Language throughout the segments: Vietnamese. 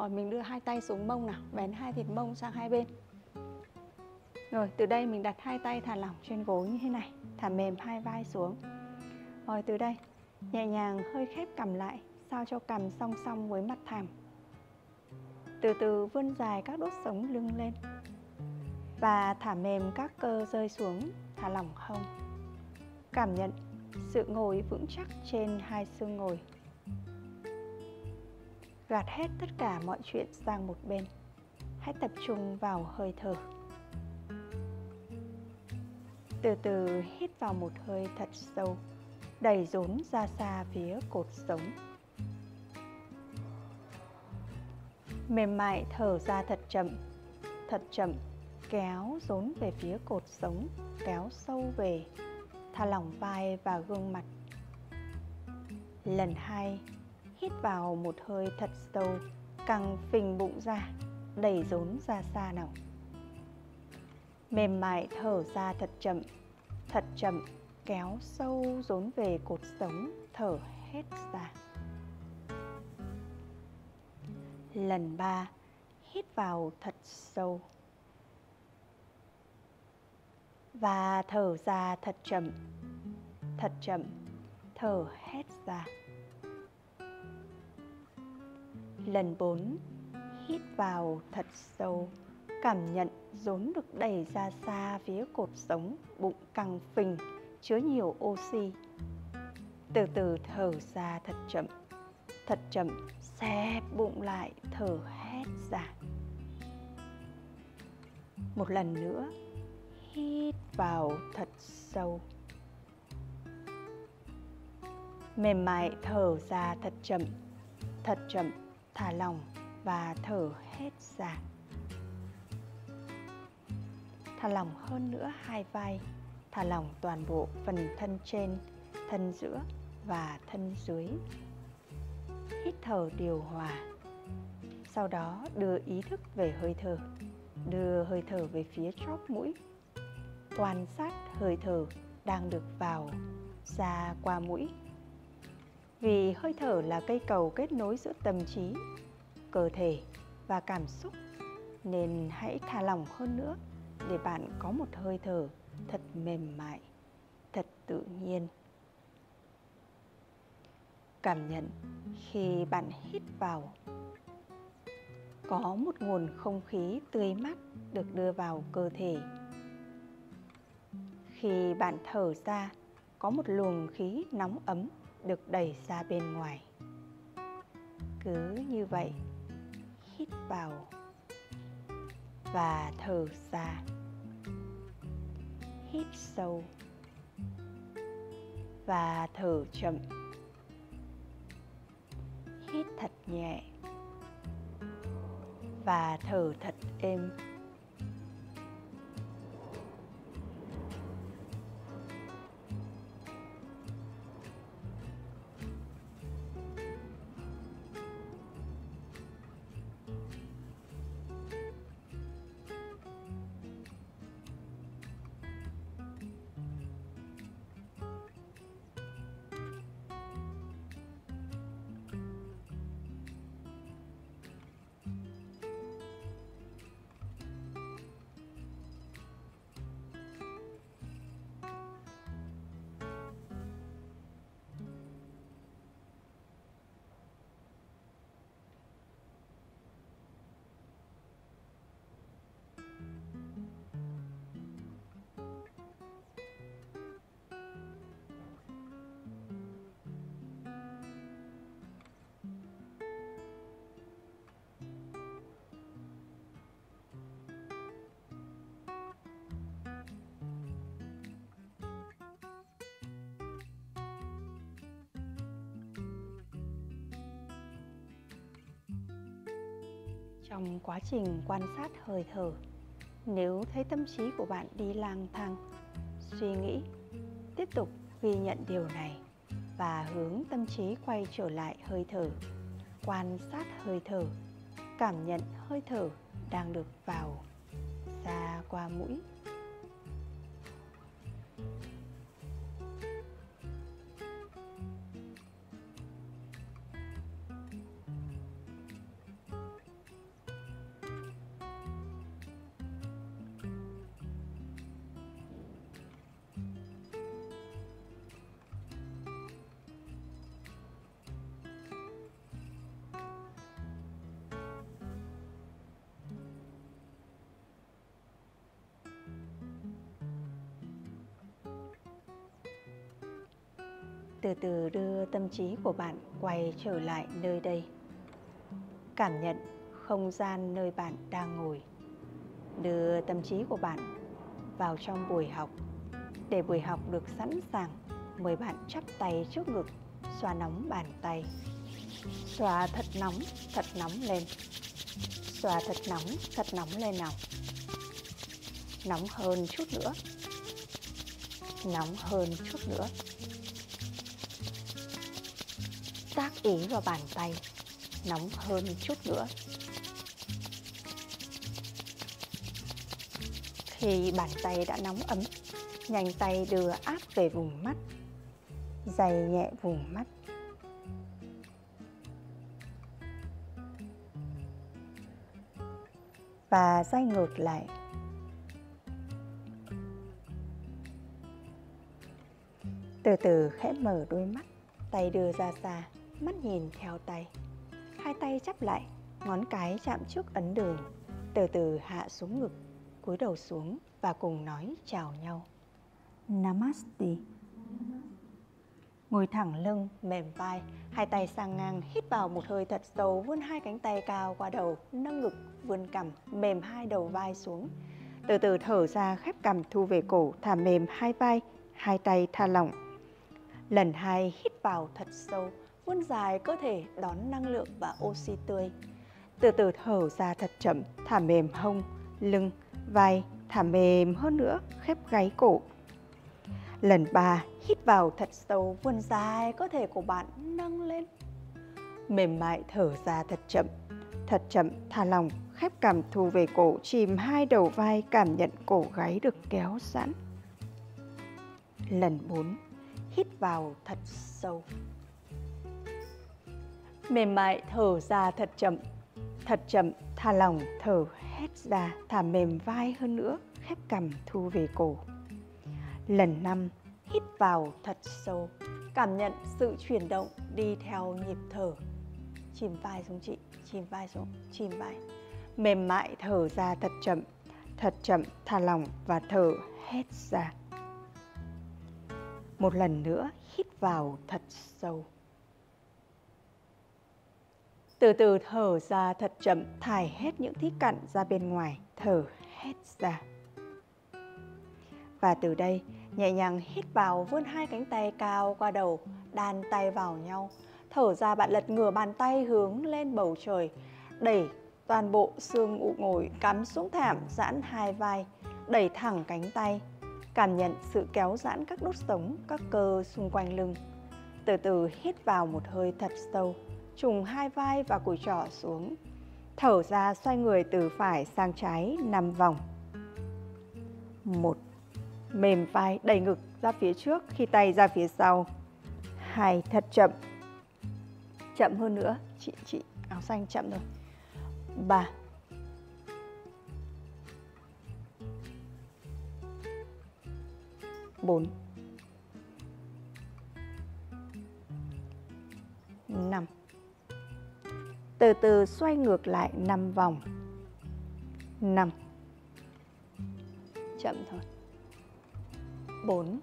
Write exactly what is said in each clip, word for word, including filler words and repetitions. Rồi mình đưa hai tay xuống mông nào, bén hai thịt mông sang hai bên. Rồi từ đây mình đặt hai tay thả lỏng trên gối như thế này, thả mềm hai vai xuống. Rồi từ đây nhẹ nhàng hơi khép cằm lại, sao cho cằm song song với mặt thảm. Từ từ vươn dài các đốt sống lưng lên và thả mềm các cơ rơi xuống, thả lỏng hông. Cảm nhận sự ngồi vững chắc trên hai xương ngồi. Gạt hết tất cả mọi chuyện sang một bên. Hãy tập trung vào hơi thở. Từ từ hít vào một hơi thật sâu, đẩy rốn ra xa phía cột sống. Mềm mại thở ra thật chậm, thật chậm, kéo rốn về phía cột sống, kéo sâu về, thả lỏng vai và gương mặt. Lần hai, hít vào một hơi thật sâu, căng phình bụng ra, đẩy rốn ra xa nào. Mềm mại thở ra thật chậm, thật chậm, kéo sâu rốn về cột sống, thở hết ra. Lần ba, hít vào thật sâu và thở ra thật chậm, thật chậm, thở hết ra. Lần bốn, hít vào thật sâu, cảm nhận rốn được đẩy ra xa phía cột sống, bụng căng phình, chứa nhiều oxy. Từ từ thở ra thật chậm, thật chậm, xẹp bụng lại, thở hết ra. Một lần nữa, hít vào thật sâu, mềm mại thở ra thật chậm, thật chậm, thả lỏng và thở hết ra. Thả lỏng hơn nữa hai vai, thả lỏng toàn bộ phần thân trên, thân giữa và thân dưới. Hít thở điều hòa. Sau đó đưa ý thức về hơi thở, đưa hơi thở về phía chóp mũi. Quan sát hơi thở đang được vào, ra qua mũi. Vì hơi thở là cây cầu kết nối giữa tâm trí, cơ thể và cảm xúc, nên hãy thả lỏng hơn nữa để bạn có một hơi thở thật mềm mại, thật tự nhiên. Cảm nhận khi bạn hít vào, có một nguồn không khí tươi mát được đưa vào cơ thể. Khi bạn thở ra, có một luồng khí nóng ấm được đẩy ra bên ngoài. Cứ như vậy, hít vào và thở ra. Hít sâu và thở chậm. Hít thật nhẹ và thở thật êm. Trong quá trình quan sát hơi thở, nếu thấy tâm trí của bạn đi lang thang, suy nghĩ, tiếp tục ghi nhận điều này và hướng tâm trí quay trở lại hơi thở, quan sát hơi thở, cảm nhận hơi thở đang được vào, ra qua mũi. Từ từ đưa tâm trí của bạn quay trở lại nơi đây. Cảm nhận không gian nơi bạn đang ngồi. Đưa tâm trí của bạn vào trong buổi học. Để buổi học được sẵn sàng, mời bạn chắp tay trước ngực, xoa nóng bàn tay. Xoa thật nóng, thật nóng lên. Xoa thật nóng, thật nóng lên nào. Nóng hơn chút nữa. Nóng hơn chút nữa. Tác ý vào bàn tay. Nóng hơn chút nữa. Khi bàn tay đã nóng ấm, nhanh tay đưa áp về vùng mắt, dày nhẹ vùng mắt. Và xoay ngược lại. Từ từ khẽ mở đôi mắt, tay đưa ra xa, mắt nhìn theo tay. Hai tay chắp lại, ngón cái chạm trước ấn đường, từ từ hạ xuống ngực, cúi đầu xuống và cùng nói chào nhau. Namaste. Ngồi thẳng lưng, mềm vai, hai tay sang ngang, hít vào một hơi thật sâu, vươn hai cánh tay cao qua đầu, nâng ngực, vươn cằm, mềm hai đầu vai xuống. Từ từ thở ra, khép cằm thu về cổ, thả mềm hai vai, hai tay thả lỏng. Lần hai hít vào thật sâu, vươn dài cơ thể đón năng lượng và oxy tươi. Từ từ thở ra thật chậm, thả mềm hông, lưng, vai, thả mềm hơn nữa, khép gáy cổ. Lần ba, hít vào thật sâu, vươn dài cơ thể của bạn nâng lên. Mềm mại thở ra thật chậm, thật chậm thả lỏng, khép cằm thu về cổ, chìm hai đầu vai, cảm nhận cổ gáy được kéo giãn. Lần bốn, hít vào thật sâu. Mềm mại thở ra thật chậm, thật chậm thả lỏng, thở hét ra, thả mềm vai hơn nữa, khép cằm thu về cổ. Lần năm, hít vào thật sâu, cảm nhận sự chuyển động đi theo nhịp thở. Chìm vai xuống chị, chìm vai xuống, chìm vai. Mềm mại thở ra thật chậm, thật chậm thả lỏng và thở hét ra. Một lần nữa, hít vào thật sâu. Từ từ thở ra thật chậm, thải hết những khí cặn ra bên ngoài, thở hét ra. Và từ đây, nhẹ nhàng hít vào, vươn hai cánh tay cao qua đầu, đan tay vào nhau. Thở ra bạn lật ngửa bàn tay hướng lên bầu trời, đẩy toàn bộ xương ụ ngồi cắm xuống thảm, giãn hai vai, đẩy thẳng cánh tay. Cảm nhận sự kéo giãn các đốt sống, các cơ xung quanh lưng. Từ từ hít vào một hơi thật sâu, trùng hai vai và cùi trỏ xuống. Thở ra xoay người từ phải sang trái năm vòng. Một. Mềm vai đẩy ngực ra phía trước khi tay ra phía sau. Hai. Thật chậm. Chậm hơn nữa. Chị, chị áo xanh chậm rồi. Ba. Bốn. Năm. Từ từ xoay ngược lại năm vòng. Năm. Chậm thôi. Bốn.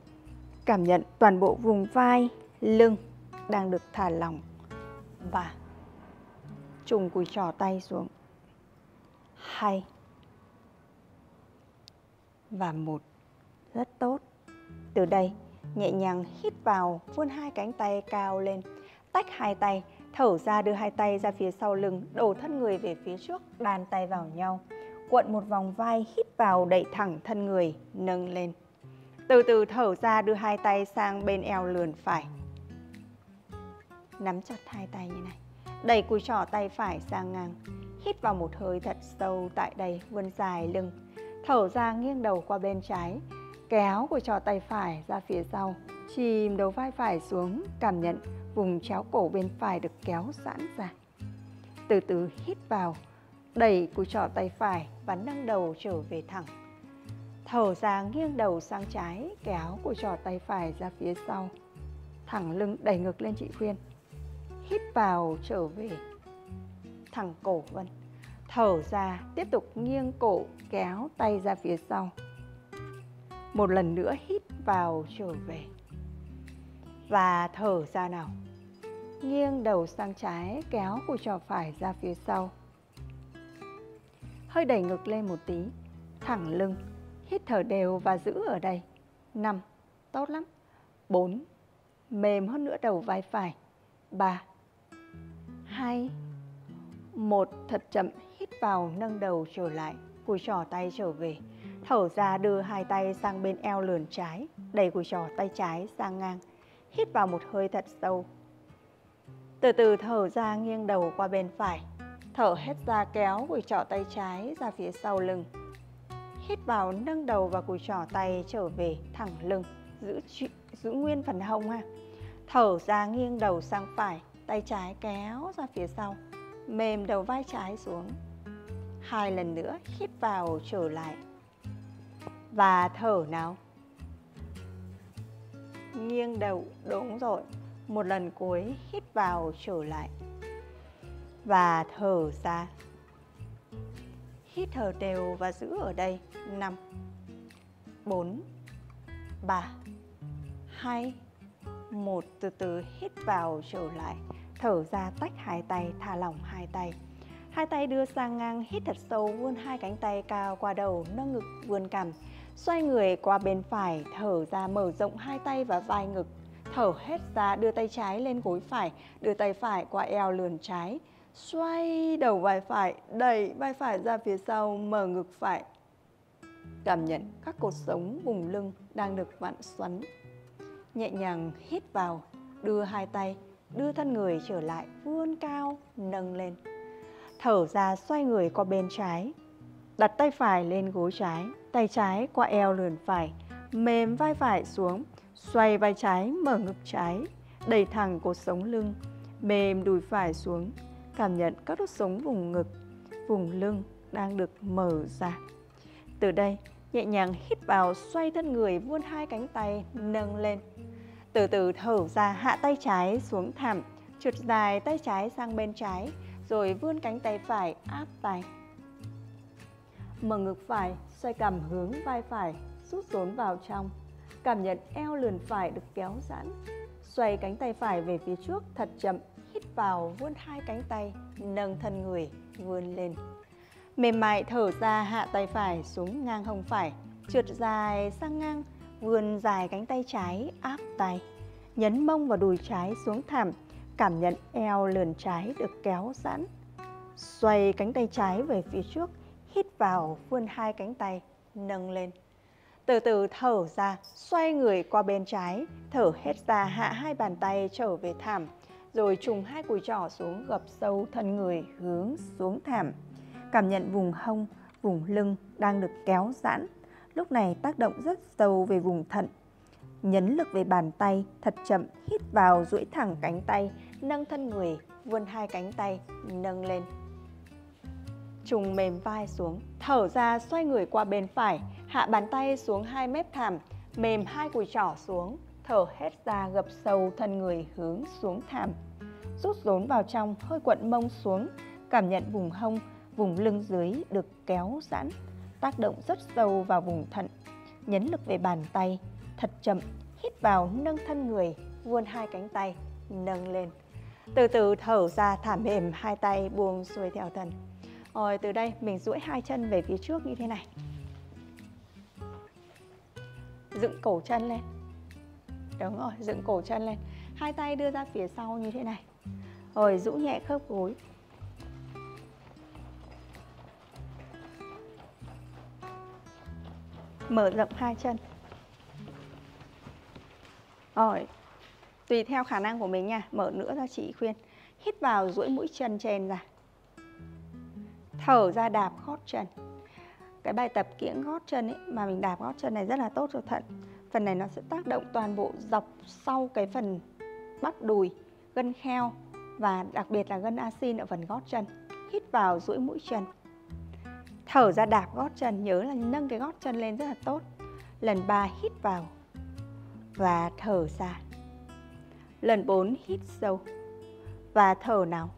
Cảm nhận toàn bộ vùng vai, lưng đang được thả lỏng. Và trùng cùi trỏ tay xuống. Hai. Và một. Rất tốt. Từ đây, nhẹ nhàng hít vào, vươn hai cánh tay cao lên, tách hai tay, thở ra đưa hai tay ra phía sau lưng, đổ thân người về phía trước, đan tay vào nhau. Cuộn một vòng vai, hít vào, đẩy thẳng thân người, nâng lên. Từ từ thở ra đưa hai tay sang bên eo lườn phải. Nắm chặt hai tay như này, đẩy cùi trỏ tay phải sang ngang. Hít vào một hơi thật sâu tại đây, vươn dài lưng. Thở ra nghiêng đầu qua bên trái. Kéo của trò tay phải ra phía sau, chìm đầu vai phải xuống, cảm nhận vùng chéo cổ bên phải được kéo giãn ra. Từ từ hít vào, đẩy của trò tay phải và nâng đầu trở về thẳng. Thở ra nghiêng đầu sang trái, kéo của trò tay phải ra phía sau, thẳng lưng đẩy ngược lên chị Khuyên. Hít vào trở về, thẳng cổ Vân. Thở ra tiếp tục nghiêng cổ, kéo tay ra phía sau. Một lần nữa hít vào trở về. và thở ra nào. Nghiêng đầu sang trái, kéo cùi chỏ phải ra phía sau. Hơi đẩy ngực lên một tí, thẳng lưng, hít thở đều và giữ ở đây. năm, tốt lắm. bốn, mềm hơn nữa đầu vai phải. ba, hai, một, thật chậm, hít vào, nâng đầu trở lại, cùi chỏ tay trở về. Thở ra đưa hai tay sang bên eo lườn trái, đẩy cùi chỏ tay trái sang ngang, hít vào một hơi thật sâu. Từ từ thở ra nghiêng đầu qua bên phải, thở hết ra kéo cùi chỏ tay trái ra phía sau lưng. Hít vào nâng đầu và cùi chỏ tay trở về thẳng lưng, giữ, giữ nguyên phần hông ha. Thở ra nghiêng đầu sang phải, tay trái kéo ra phía sau, mềm đầu vai trái xuống. Hai lần nữa hít vào trở lại. Và thở nào. Nghiêng đầu, đúng rồi. Một lần cuối hít vào trở lại. Và thở ra. Hít thở đều và giữ ở đây. năm, bốn, ba, hai, một. Từ từ hít vào trở lại. Thở ra tách hai tay, thả lỏng hai tay. Hai tay đưa sang ngang, hít thật sâu, vươn hai cánh tay cao qua đầu, nâng ngực vươn cằm. Xoay người qua bên phải, thở ra mở rộng hai tay và vai ngực. Thở hết ra, đưa tay trái lên gối phải, đưa tay phải qua eo lườn trái. Xoay đầu vai phải, đẩy vai phải ra phía sau, mở ngực phải. Cảm nhận các cột sống vùng lưng đang được vặn xoắn. Nhẹ nhàng hít vào, đưa hai tay, đưa thân người trở lại, vươn cao, nâng lên. Thở ra xoay người qua bên trái, đặt tay phải lên gối trái, tay trái qua eo lườn phải, mềm vai phải xuống, xoay vai trái, mở ngực trái, đẩy thẳng cột sống lưng, mềm đùi phải xuống, cảm nhận các đốt sống vùng ngực, vùng lưng đang được mở ra. Từ đây, nhẹ nhàng hít vào, xoay thân người, vươn hai cánh tay, nâng lên. Từ từ thở ra, hạ tay trái xuống thảm, trượt dài tay trái sang bên trái, rồi vươn cánh tay phải áp tay. Mở ngực phải, xoay cằm hướng vai phải, rút rốn vào trong. Cảm nhận eo lườn phải được kéo giãn. Xoay cánh tay phải về phía trước thật chậm, hít vào, vươn hai cánh tay, nâng thân người, vươn lên. Mềm mại thở ra, hạ tay phải xuống ngang hông phải, trượt dài sang ngang, vươn dài cánh tay trái áp tay. Nhấn mông và đùi trái xuống thảm. Cảm nhận eo lườn trái được kéo giãn. Xoay cánh tay trái về phía trước, hít vào, vươn hai cánh tay, nâng lên. Từ từ thở ra, xoay người qua bên trái, thở hết ra, hạ hai bàn tay trở về thảm, rồi trùng hai cùi chỏ xuống, gập sâu thân người hướng xuống thảm. Cảm nhận vùng hông, vùng lưng đang được kéo giãn. Lúc này tác động rất sâu về vùng thận. Nhấn lực về bàn tay, thật chậm, hít vào, duỗi thẳng cánh tay, nâng thân người, vươn hai cánh tay, nâng lên. Trùng mềm vai xuống, thở ra, xoay người qua bên phải, hạ bàn tay xuống hai mép thảm, mềm hai cùi chỏ xuống, thở hết ra, gập sâu thân người hướng xuống thảm. Rút rốn vào trong, hơi quặn mông xuống, cảm nhận vùng hông, vùng lưng dưới được kéo giãn, tác động rất sâu vào vùng thận. Nhấn lực về bàn tay, thật chậm, hít vào, nâng thân người, vươn hai cánh tay, nâng lên. Từ từ thở ra, thả mềm hai tay buông xuôi theo thân. Rồi từ đây mình duỗi hai chân về phía trước như thế này. Dựng cổ chân lên. Đúng rồi, dựng cổ chân lên. Hai tay đưa ra phía sau như thế này. Rồi duỗi nhẹ khớp gối. Mở rộng hai chân. Rồi, tùy theo khả năng của mình nha, mở nữa ra chị khuyên. Hít vào, duỗi mũi chân trên ra. Thở ra, đạp gót chân. Cái bài tập kiễng gót chân ấy, mà mình đạp gót chân này rất là tốt cho thận. Phần này nó sẽ tác động toàn bộ dọc sau cái phần bắp đùi, gân kheo và đặc biệt là gân axin ở phần gót chân. Hít vào, duỗi mũi chân. Thở ra, đạp gót chân. Nhớ là nâng cái gót chân lên rất là tốt. Lần ba hít vào và thở ra. Lần bốn hít sâu và thở nào.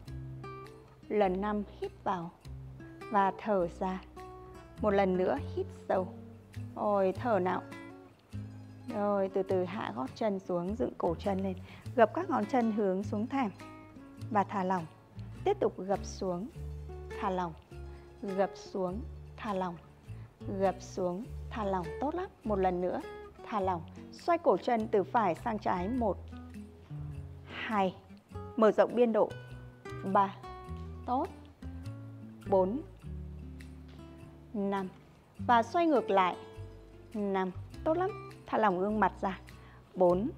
Lần năm hít vào và thở ra. Một lần nữa hít sâu. Rồi thở nào. Rồi từ từ hạ gót chân xuống, dựng cổ chân lên, gập các ngón chân hướng xuống thảm và thả lỏng. Tiếp tục gập xuống, thả lỏng, gập xuống, thả lỏng, gập xuống, thả lỏng. Tốt lắm, một lần nữa, thả lỏng. Xoay cổ chân từ phải sang trái, một, hai, mở rộng biên độ, ba, tốt, bốn, năm, và xoay ngược lại, năm, tốt lắm, thả lỏng gương mặt ra, bốn,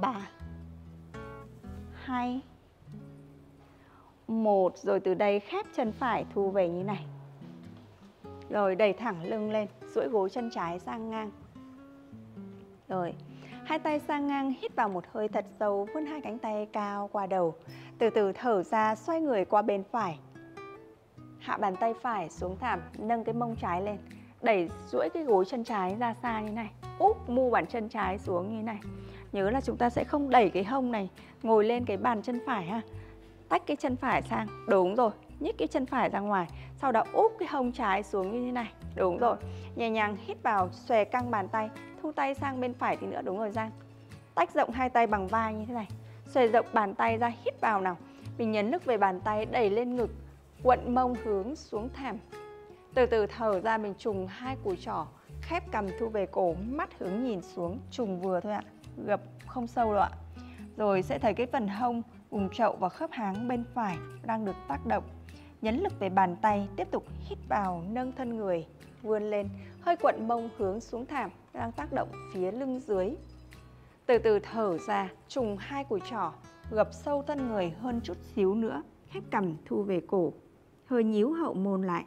ba, hai, một, rồi từ đây khép chân phải thu về như này. Rồi đẩy thẳng lưng lên, duỗi gối chân trái sang ngang. Rồi, hai tay sang ngang, hít vào một hơi thật sâu, vươn hai cánh tay cao qua đầu. Từ từ thở ra, xoay người qua bên phải. Hạ bàn tay phải xuống thảm, nâng cái mông trái lên. Đẩy duỗi cái gối chân trái ra xa như này. Úp mu bàn chân trái xuống như này. Nhớ là chúng ta sẽ không đẩy cái hông này ngồi lên cái bàn chân phải ha. Tách cái chân phải sang, đúng rồi, nhích cái chân phải ra ngoài. Sau đó úp cái hông trái xuống như thế này, đúng rồi. Nhẹ nhàng hít vào, xòe căng bàn tay, thu tay sang bên phải thì nữa, đúng rồi Giang. Tách rộng hai tay bằng vai như thế này, xòe rộng bàn tay ra, hít vào nào. Mình nhấn lực về bàn tay, đẩy lên ngực, quặn mông hướng xuống thảm. Từ từ thở ra, mình trùng hai cùi trỏ, khép cằm thu về cổ, mắt hướng nhìn xuống, trùng vừa thôi ạ, gập không sâu đâu ạ. Rồi sẽ thấy cái phần hông, vùng chậu và khớp háng bên phải đang được tác động. Nhấn lực về bàn tay, tiếp tục hít vào, nâng thân người, vươn lên, hơi quặn mông hướng xuống thảm, đang tác động phía lưng dưới. Từ từ thở ra, trùng hai cùi trỏ, gập sâu thân người hơn chút xíu nữa, khép cằm thu về cổ, hơi nhíu hậu môn lại.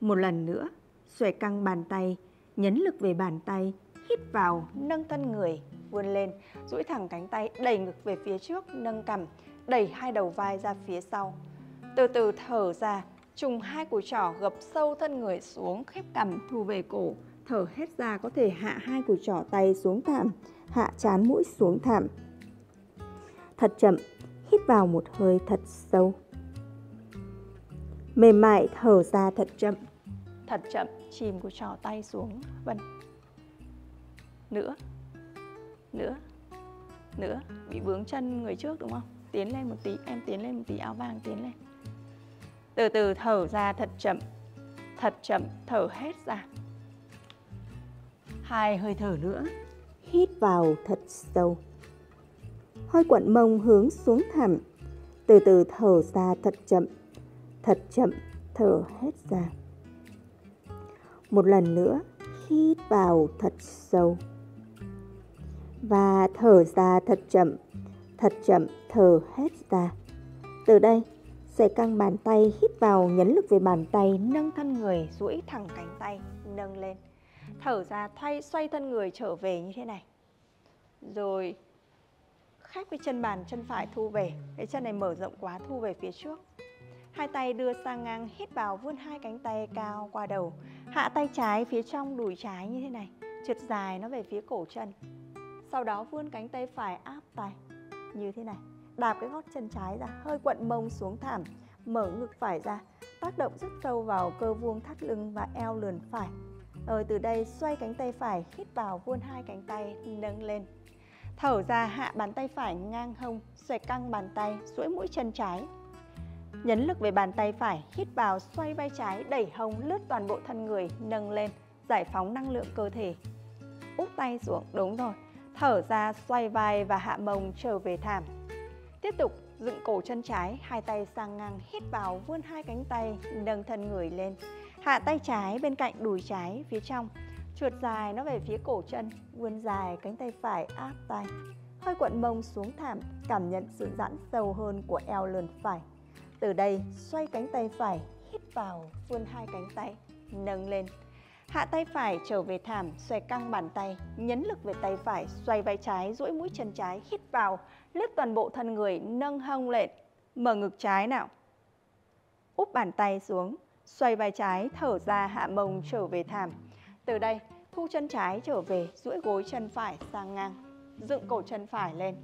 Một lần nữa, xuề căng bàn tay, nhấn lực về bàn tay, hít vào, nâng thân người, vươn lên, duỗi thẳng cánh tay, đẩy ngực về phía trước, nâng cằm, đẩy hai đầu vai ra phía sau. Từ từ thở ra, trùng hai cùi trỏ, gập sâu thân người xuống, khép cằm thu về cổ. Thở hết ra, có thể hạ hai cùi trỏ tay xuống thảm, hạ trán mũi xuống thảm. Thật chậm, hít vào một hơi thật sâu. Mềm mại thở ra thật chậm. Thật chậm, chìm cùi trỏ tay xuống, vân. Nữa, nữa, nữa. Bị vướng chân người trước đúng không? Tiến lên một tí, em tiến lên một tí, áo vàng tiến lên. Từ từ thở ra thật chậm, thật chậm, thở hết ra. Hai hơi thở nữa. Hít vào thật sâu. Hơi quặn mông hướng xuống thẳm. Từ từ thở ra thật chậm, thật chậm, thở hết ra. Một lần nữa, hít vào thật sâu. Và thở ra thật chậm, thật chậm, thở hết ra. Từ đây, xòe căng bàn tay, hít vào, nhấn lực về bàn tay, nâng thân người, duỗi thẳng cánh tay, nâng lên. Thở ra, thay, xoay thân người trở về như thế này. Rồi khép cái chân bàn, chân phải thu về. Cái chân này mở rộng quá, thu về phía trước. Hai tay đưa sang ngang, hít vào, vươn hai cánh tay cao qua đầu. Hạ tay trái phía trong đùi trái như thế này, trượt dài nó về phía cổ chân. Sau đó vươn cánh tay phải áp tay như thế này, đạp cái gót chân trái ra, hơi quặn mông xuống thảm, mở ngực phải ra, tác động rất sâu vào cơ vuông thắt lưng và eo lườn phải. Rồi từ đây xoay cánh tay phải, hít vào, vươn hai cánh tay, nâng lên. Thở ra, hạ bàn tay phải ngang hông, xoay căng bàn tay, duỗi mũi chân trái. Nhấn lực về bàn tay phải, hít vào, xoay vai trái, đẩy hông, lướt toàn bộ thân người, nâng lên, giải phóng năng lượng cơ thể. Úp tay xuống, đúng rồi. Thở ra, xoay vai và hạ mông trở về thảm. Tiếp tục dựng cổ chân trái, hai tay sang ngang, hít vào, vươn hai cánh tay, nâng thân người lên. Hạ tay trái bên cạnh đùi trái phía trong, trượt dài nó về phía cổ chân, vươn dài cánh tay phải áp tay. Hơi quặn mông xuống thảm, cảm nhận sự giãn sâu hơn của eo lườn phải. Từ đây, xoay cánh tay phải, hít vào, vươn hai cánh tay, nâng lên. Hạ tay phải trở về thảm, xoay căng bàn tay, nhấn lực về tay phải, xoay vai trái, duỗi mũi chân trái, hít vào, lướt toàn bộ thân người, nâng hông lên, mở ngực trái nào. Úp bàn tay xuống, xoay vai trái, thở ra, hạ mông trở về thảm. Từ đây, thu chân trái trở về, duỗi gối chân phải sang ngang, dựng cổ chân phải lên.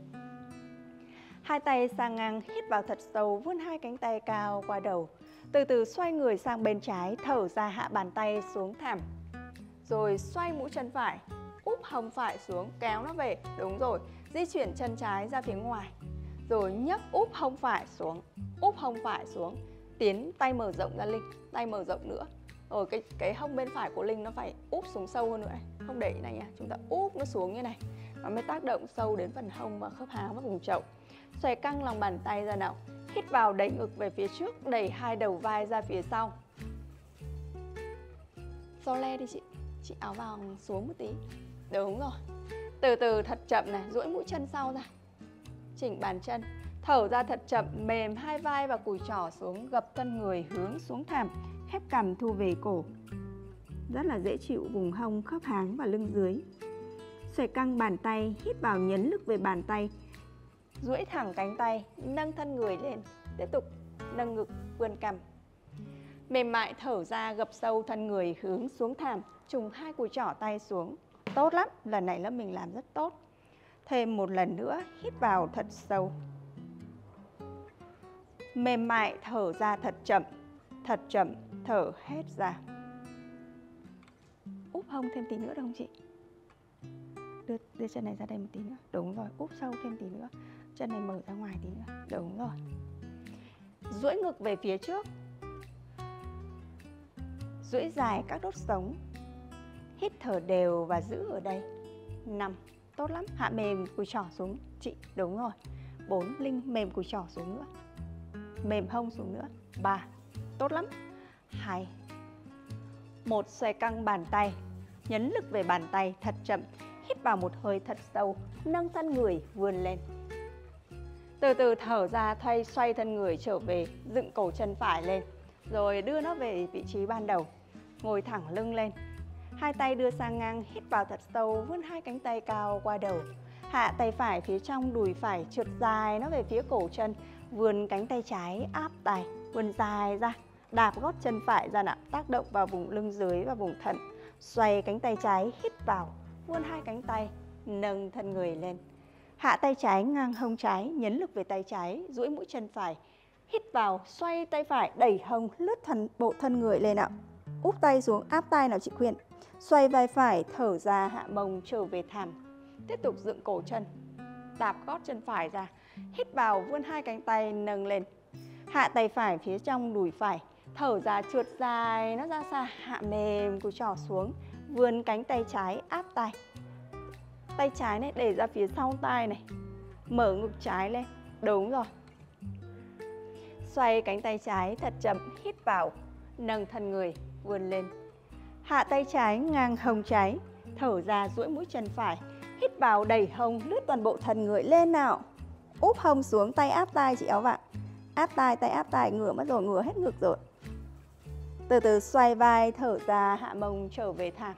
Hai tay sang ngang, hít vào thật sâu, vươn hai cánh tay cao qua đầu. Từ từ xoay người sang bên trái, thở ra, hạ bàn tay xuống thảm. rồi xoay mũi chân phải, úp hông phải xuống, kéo nó về, đúng rồi, di chuyển chân trái ra phía ngoài, rồi nhấc úp hông phải xuống, úp hông phải xuống, tiến tay mở rộng ra Linh, tay mở rộng nữa, rồi cái cái hông bên phải của Linh nó phải úp xuống sâu hơn nữa này, không để này nha, chúng ta úp nó xuống như này, nó mới tác động sâu đến phần hông và khớp háng và vùng chậu. Xoay căng lòng bàn tay ra nào, hít vào đẩy ngực về phía trước, đẩy hai đầu vai ra phía sau. So le đi chị, chị áo vào xuống một tí, đúng rồi. Từ từ thật chậm này, duỗi mũi chân sau ra, chỉnh bàn chân, thở ra thật chậm, mềm hai vai và cùi chỏ xuống, gập thân người hướng xuống thảm, khép cằm thu về cổ, rất là dễ chịu vùng hông, khớp háng và lưng dưới. Xoay căng bàn tay, hít vào nhấn lực về bàn tay, duỗi thẳng cánh tay, nâng thân người lên, tiếp tục nâng ngực vươn cằm, mềm mại thở ra gập sâu thân người hướng xuống thảm, trùng hai cùi chỏ tay xuống. Tốt lắm, lần này lớp mình làm rất tốt. Thêm một lần nữa, hít vào thật sâu, mềm mại thở ra thật chậm, thật chậm, thở hết ra. Úp hông thêm tí nữa được không chị? Đưa, đưa chân này ra đây một tí nữa, đúng rồi, úp sâu thêm tí nữa, chân này mở ra ngoài tí nữa, đúng rồi. Duỗi ngực về phía trước, duỗi dài các đốt sống, hít thở đều và giữ ở đây. Năm, tốt lắm, hạ mềm cùi chỏ xuống chị, đúng rồi. Bốn, Linh mềm cùi chỏ xuống nữa, mềm hông xuống nữa. Ba, tốt lắm. Hai, một, xoay căng bàn tay, nhấn lực về bàn tay thật chậm, hít vào một hơi thật sâu, nâng thân người vươn lên, từ từ thở ra, thay xoay thân người trở về, dựng cổ chân phải lên, rồi đưa nó về vị trí ban đầu, ngồi thẳng lưng lên, hai tay đưa sang ngang, hít vào thật sâu, vươn hai cánh tay cao qua đầu, hạ tay phải phía trong, đùi phải trượt dài nó về phía cổ chân, vươn cánh tay trái áp tay, vươn dài ra, đạp gót chân phải ra nào, tác động vào vùng lưng dưới và vùng thận, xoay cánh tay trái, hít vào, vươn hai cánh tay, nâng thân người lên, hạ tay trái ngang hông trái, nhấn lực về tay trái, duỗi mũi chân phải, hít vào, xoay tay phải, đẩy hông, lướt thần bộ thân người lên nào, úp tay xuống, áp tay nào chị Khuyên, xoay vai phải, thở ra, hạ mông trở về thảm, tiếp tục dựng cổ chân, đạp gót chân phải ra, hít vào, vươn hai cánh tay nâng lên, hạ tay phải phía trong, đùi phải thở ra, trượt dài nó ra xa, hạ mềm cùi chỏ xuống, vươn cánh tay trái áp tay, tay trái này để ra phía sau tay này, mở ngực trái lên, đúng rồi. Xoay cánh tay trái thật chậm, hít vào, nâng thân người vươn lên, hạ tay trái ngang hông trái, thở ra, duỗi mũi chân phải, hít vào, đẩy hông, lướt toàn bộ thân người lên nào, úp hông xuống, tay áp tay chị Áo ạ, áp tay, tay áp tay, ngửa mất rồi, ngửa hết ngực rồi, từ từ xoay vai, thở ra, hạ mông trở về thẳng.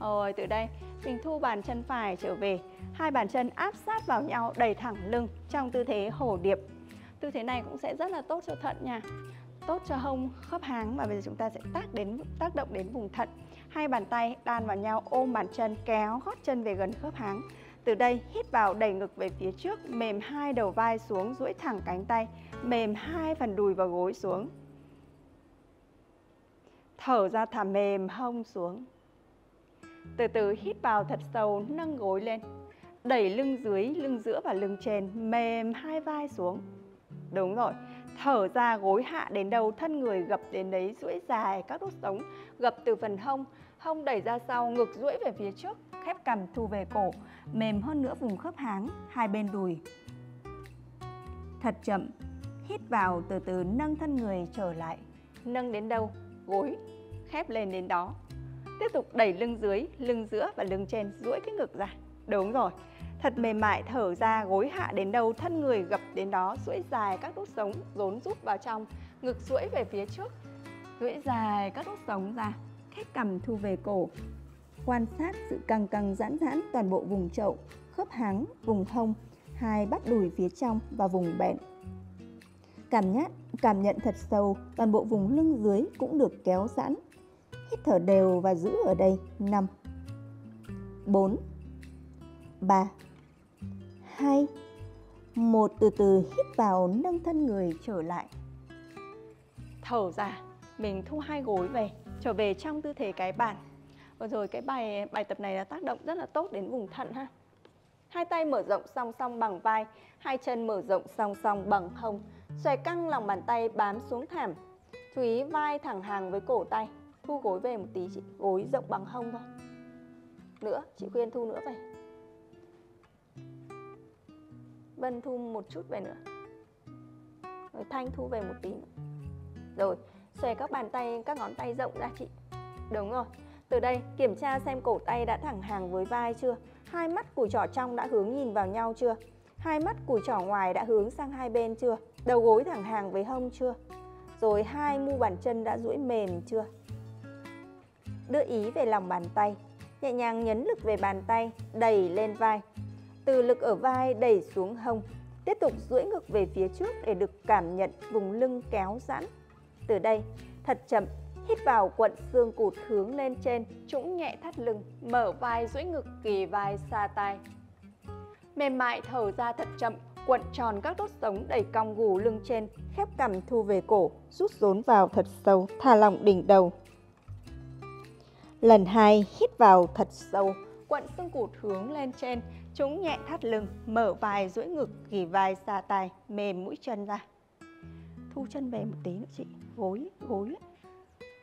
Rồi từ đây mình thu bàn chân phải trở về, hai bàn chân áp sát vào nhau, đẩy thẳng lưng trong tư thế hổ điệp. Tư thế này cũng sẽ rất là tốt cho thận nha, tốt cho hông, khớp háng, và bây giờ chúng ta sẽ tác đến tác động đến vùng thận. Hai bàn tay đan vào nhau, ôm bàn chân, kéo gót chân về gần khớp háng. Từ đây hít vào, đẩy ngực về phía trước, mềm hai đầu vai xuống, duỗi thẳng cánh tay, mềm hai phần đùi và gối xuống, thở ra, thả mềm hông xuống, từ từ hít vào thật sâu, nâng gối lên, đẩy lưng dưới, lưng giữa và lưng trên, mềm hai vai xuống, đúng rồi. Thở ra, gối hạ đến đâu thân người gập đến đấy, duỗi dài các đốt sống, gập từ phần hông, hông đẩy ra sau, ngực duỗi về phía trước, khép cằm thu về cổ, mềm hơn nữa vùng khớp háng, hai bên đùi. Thật chậm, hít vào, từ từ nâng thân người trở lại, nâng đến đâu gối khép lên đến đó, tiếp tục đẩy lưng dưới, lưng giữa và lưng trên, duỗi cái ngực ra, đúng rồi. Thật mềm mại thở ra, gối hạ đến đâu thân người gập đến đó, duỗi dài các đốt sống, rốn rút vào trong, ngực duỗi về phía trước, duỗi dài các đốt sống ra, khép cằm thu về cổ. Quan sát sự căng căng giãn giãn toàn bộ vùng chậu, khớp háng, vùng hông, hai bắp đùi phía trong và vùng bẹn. Cảm nhận, cảm nhận thật sâu, toàn bộ vùng lưng dưới cũng được kéo giãn. Hít thở đều và giữ ở đây. Năm, bốn, ba, hai, một, từ từ hít vào, nâng thân người trở lại. Thở ra, mình thu hai gối về, trở về trong tư thế cái bàn. Và rồi cái bài bài tập này là tác động rất là tốt đến vùng thận ha. Hai tay mở rộng song song bằng vai, hai chân mở rộng song song bằng hông. Xòe căng lòng bàn tay bám xuống thảm. Chú ý vai thẳng hàng với cổ tay. Thu gối về một tí chị, gối rộng bằng hông thôi. Nữa, chị khuyên thu nữa vậy. Vân thu một chút về nữa. Rồi Thanh thu về một tí nữa. Rồi, xòe các bàn tay, các ngón tay rộng ra chị. Đúng rồi. Từ đây, kiểm tra xem cổ tay đã thẳng hàng với vai chưa? Hai mắt cùi chỏ trong đã hướng nhìn vào nhau chưa? Hai mắt cùi chỏ ngoài đã hướng sang hai bên chưa? Đầu gối thẳng hàng với hông chưa? Rồi hai mu bàn chân đã duỗi mềm chưa? Đưa ý về lòng bàn tay. Nhẹ nhàng nhấn lực về bàn tay, đẩy lên vai. Từ lực ở vai đẩy xuống hông. Tiếp tục duỗi ngực về phía trước để được cảm nhận vùng lưng kéo giãn. Từ đây, thật chậm, hít vào quận xương cụt hướng lên trên, trũng nhẹ thắt lưng, mở vai duỗi ngực kỳ vai xa tai. Mềm mại thở ra thật chậm, quận tròn các đốt sống đẩy cong gù lưng trên, khép cằm thu về cổ, rút rốn vào thật sâu, thả lỏng đỉnh đầu. Lần hai, hít vào thật sâu, quận xương cụt hướng lên trên, trũng nhẹ thắt lưng, mở vai duỗi ngực kỳ vai xa tai, mềm mũi chân ra. Thu chân về một tí nữa chị, gối, gối.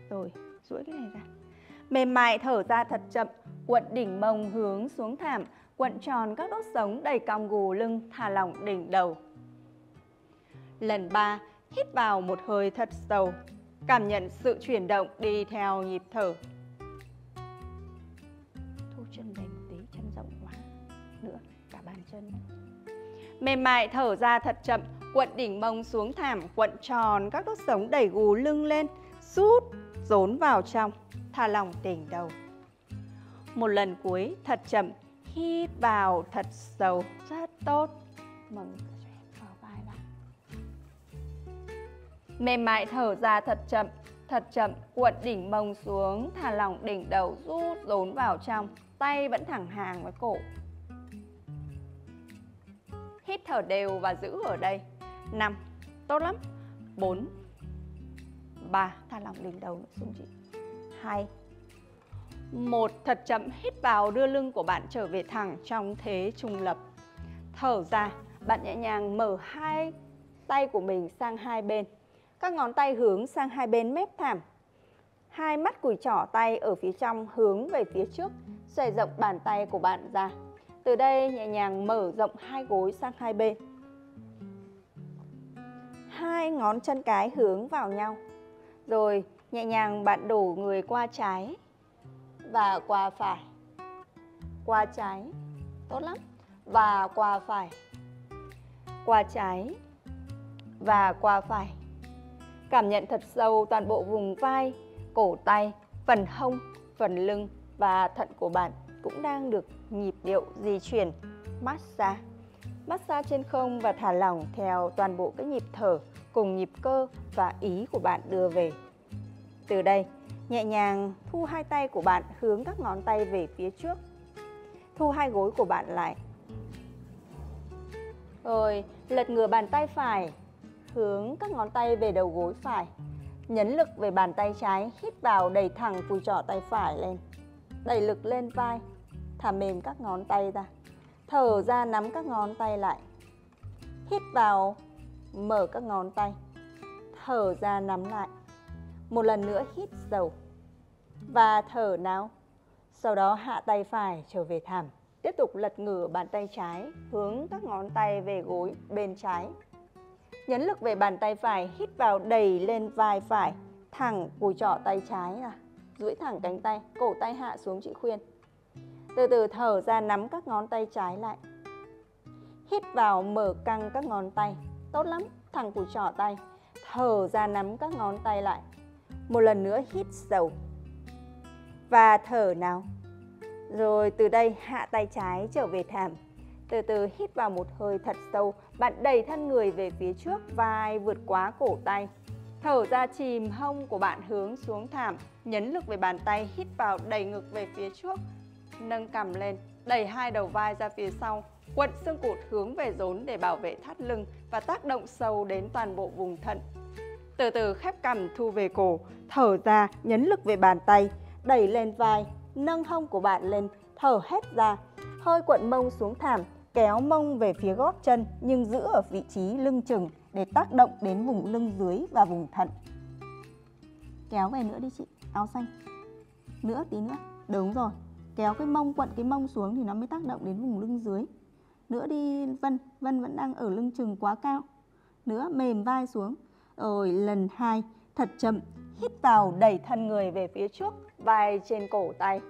Rồi, duỗi cái này ra. Mềm mại thở ra thật chậm, quận đỉnh mông hướng xuống thảm, quận tròn các đốt sống đầy cong gù lưng, thả lỏng đỉnh đầu. Lần ba, hít vào một hơi thật sâu, cảm nhận sự chuyển động đi theo nhịp thở. Thu chân về một tí, chân rộng quá. Nữa, cả bàn chân. Mềm mại thở ra thật chậm, quận đỉnh mông xuống thảm, quận tròn các đốt sống đẩy gù lưng lên, rút rốn vào trong, thả lỏng đỉnh đầu. Một lần cuối thật chậm, hít vào thật sâu, rất tốt. Mềm mại thở ra thật chậm, thật chậm, quận đỉnh mông xuống, thả lỏng đỉnh đầu, rút rốn vào trong, tay vẫn thẳng hàng với cổ. Hít thở đều và giữ ở đây. Năm, tốt lắm. Bốn, ba, thả lỏng đỉnh đầu nữa xuống chị. Hai, một, thật chậm hít vào, đưa lưng của bạn trở về thẳng trong thế trung lập. Thở ra, bạn nhẹ nhàng mở hai tay của mình sang hai bên. Các ngón tay hướng sang hai bên mép thảm. Hai mắt cùi chỏ tay ở phía trong hướng về phía trước, xòe rộng bàn tay của bạn ra. Từ đây nhẹ nhàng mở rộng hai gối sang hai bên. Hai ngón chân cái hướng vào nhau. Rồi nhẹ nhàng bạn đổ người qua trái và qua phải. Qua trái, tốt lắm. Và qua phải. Qua trái và qua phải. Cảm nhận thật sâu toàn bộ vùng vai, cổ tay, phần hông, phần lưng và thận của bạn cũng đang được nhịp điệu di chuyển. Massage massage trên không và thả lỏng theo toàn bộ cái nhịp thở cùng nhịp cơ và ý của bạn đưa về. Từ đây nhẹ nhàng thu hai tay của bạn hướng các ngón tay về phía trước, thu hai gối của bạn lại, rồi lật ngửa bàn tay phải hướng các ngón tay về đầu gối phải, nhấn lực về bàn tay trái, hít vào đẩy thẳng cùi chỏ tay phải lên, đẩy lực lên vai, thả mềm các ngón tay ra. Thở ra nắm các ngón tay lại. Hít vào, mở các ngón tay. Thở ra nắm lại. Một lần nữa hít sâu và thở nào. Sau đó hạ tay phải trở về thảm. Tiếp tục lật ngửa bàn tay trái, hướng các ngón tay về gối bên trái. Nhấn lực về bàn tay phải, hít vào đẩy lên vai phải, thẳng cùi chỏ tay trái à. Duỗi thẳng cánh tay, cổ tay hạ xuống chị khuyên. Từ từ thở ra nắm các ngón tay trái lại. Hít vào mở căng các ngón tay. Tốt lắm, thẳng cùi chỏ tay. Thở ra nắm các ngón tay lại. Một lần nữa hít sâu. Và thở nào. Rồi từ đây hạ tay trái trở về thảm. Từ từ hít vào một hơi thật sâu. Bạn đẩy thân người về phía trước, vai vượt quá cổ tay. Thở ra chìm hông của bạn hướng xuống thảm. Nhấn lực về bàn tay, hít vào đẩy ngực về phía trước. Nâng cằm lên, đẩy hai đầu vai ra phía sau, quận xương cụt hướng về rốn để bảo vệ thắt lưng và tác động sâu đến toàn bộ vùng thận. Từ từ khép cằm thu về cổ, thở ra, nhấn lực về bàn tay, đẩy lên vai, nâng hông của bạn lên, thở hết ra. Hơi cuộn mông xuống thảm, kéo mông về phía gót chân nhưng giữ ở vị trí lưng chừng để tác động đến vùng lưng dưới và vùng thận. Kéo về nữa đi chị, áo xanh. Nữa tí nữa, đúng rồi. Kéo cái mông, quặn cái mông xuống thì nó mới tác động đến vùng lưng dưới. Nữa đi Vân, Vân vẫn đang ở lưng chừng quá cao. Nữa, mềm vai xuống. Rồi lần hai, thật chậm, hít vào đẩy thân người về phía trước, vai trên cổ tay.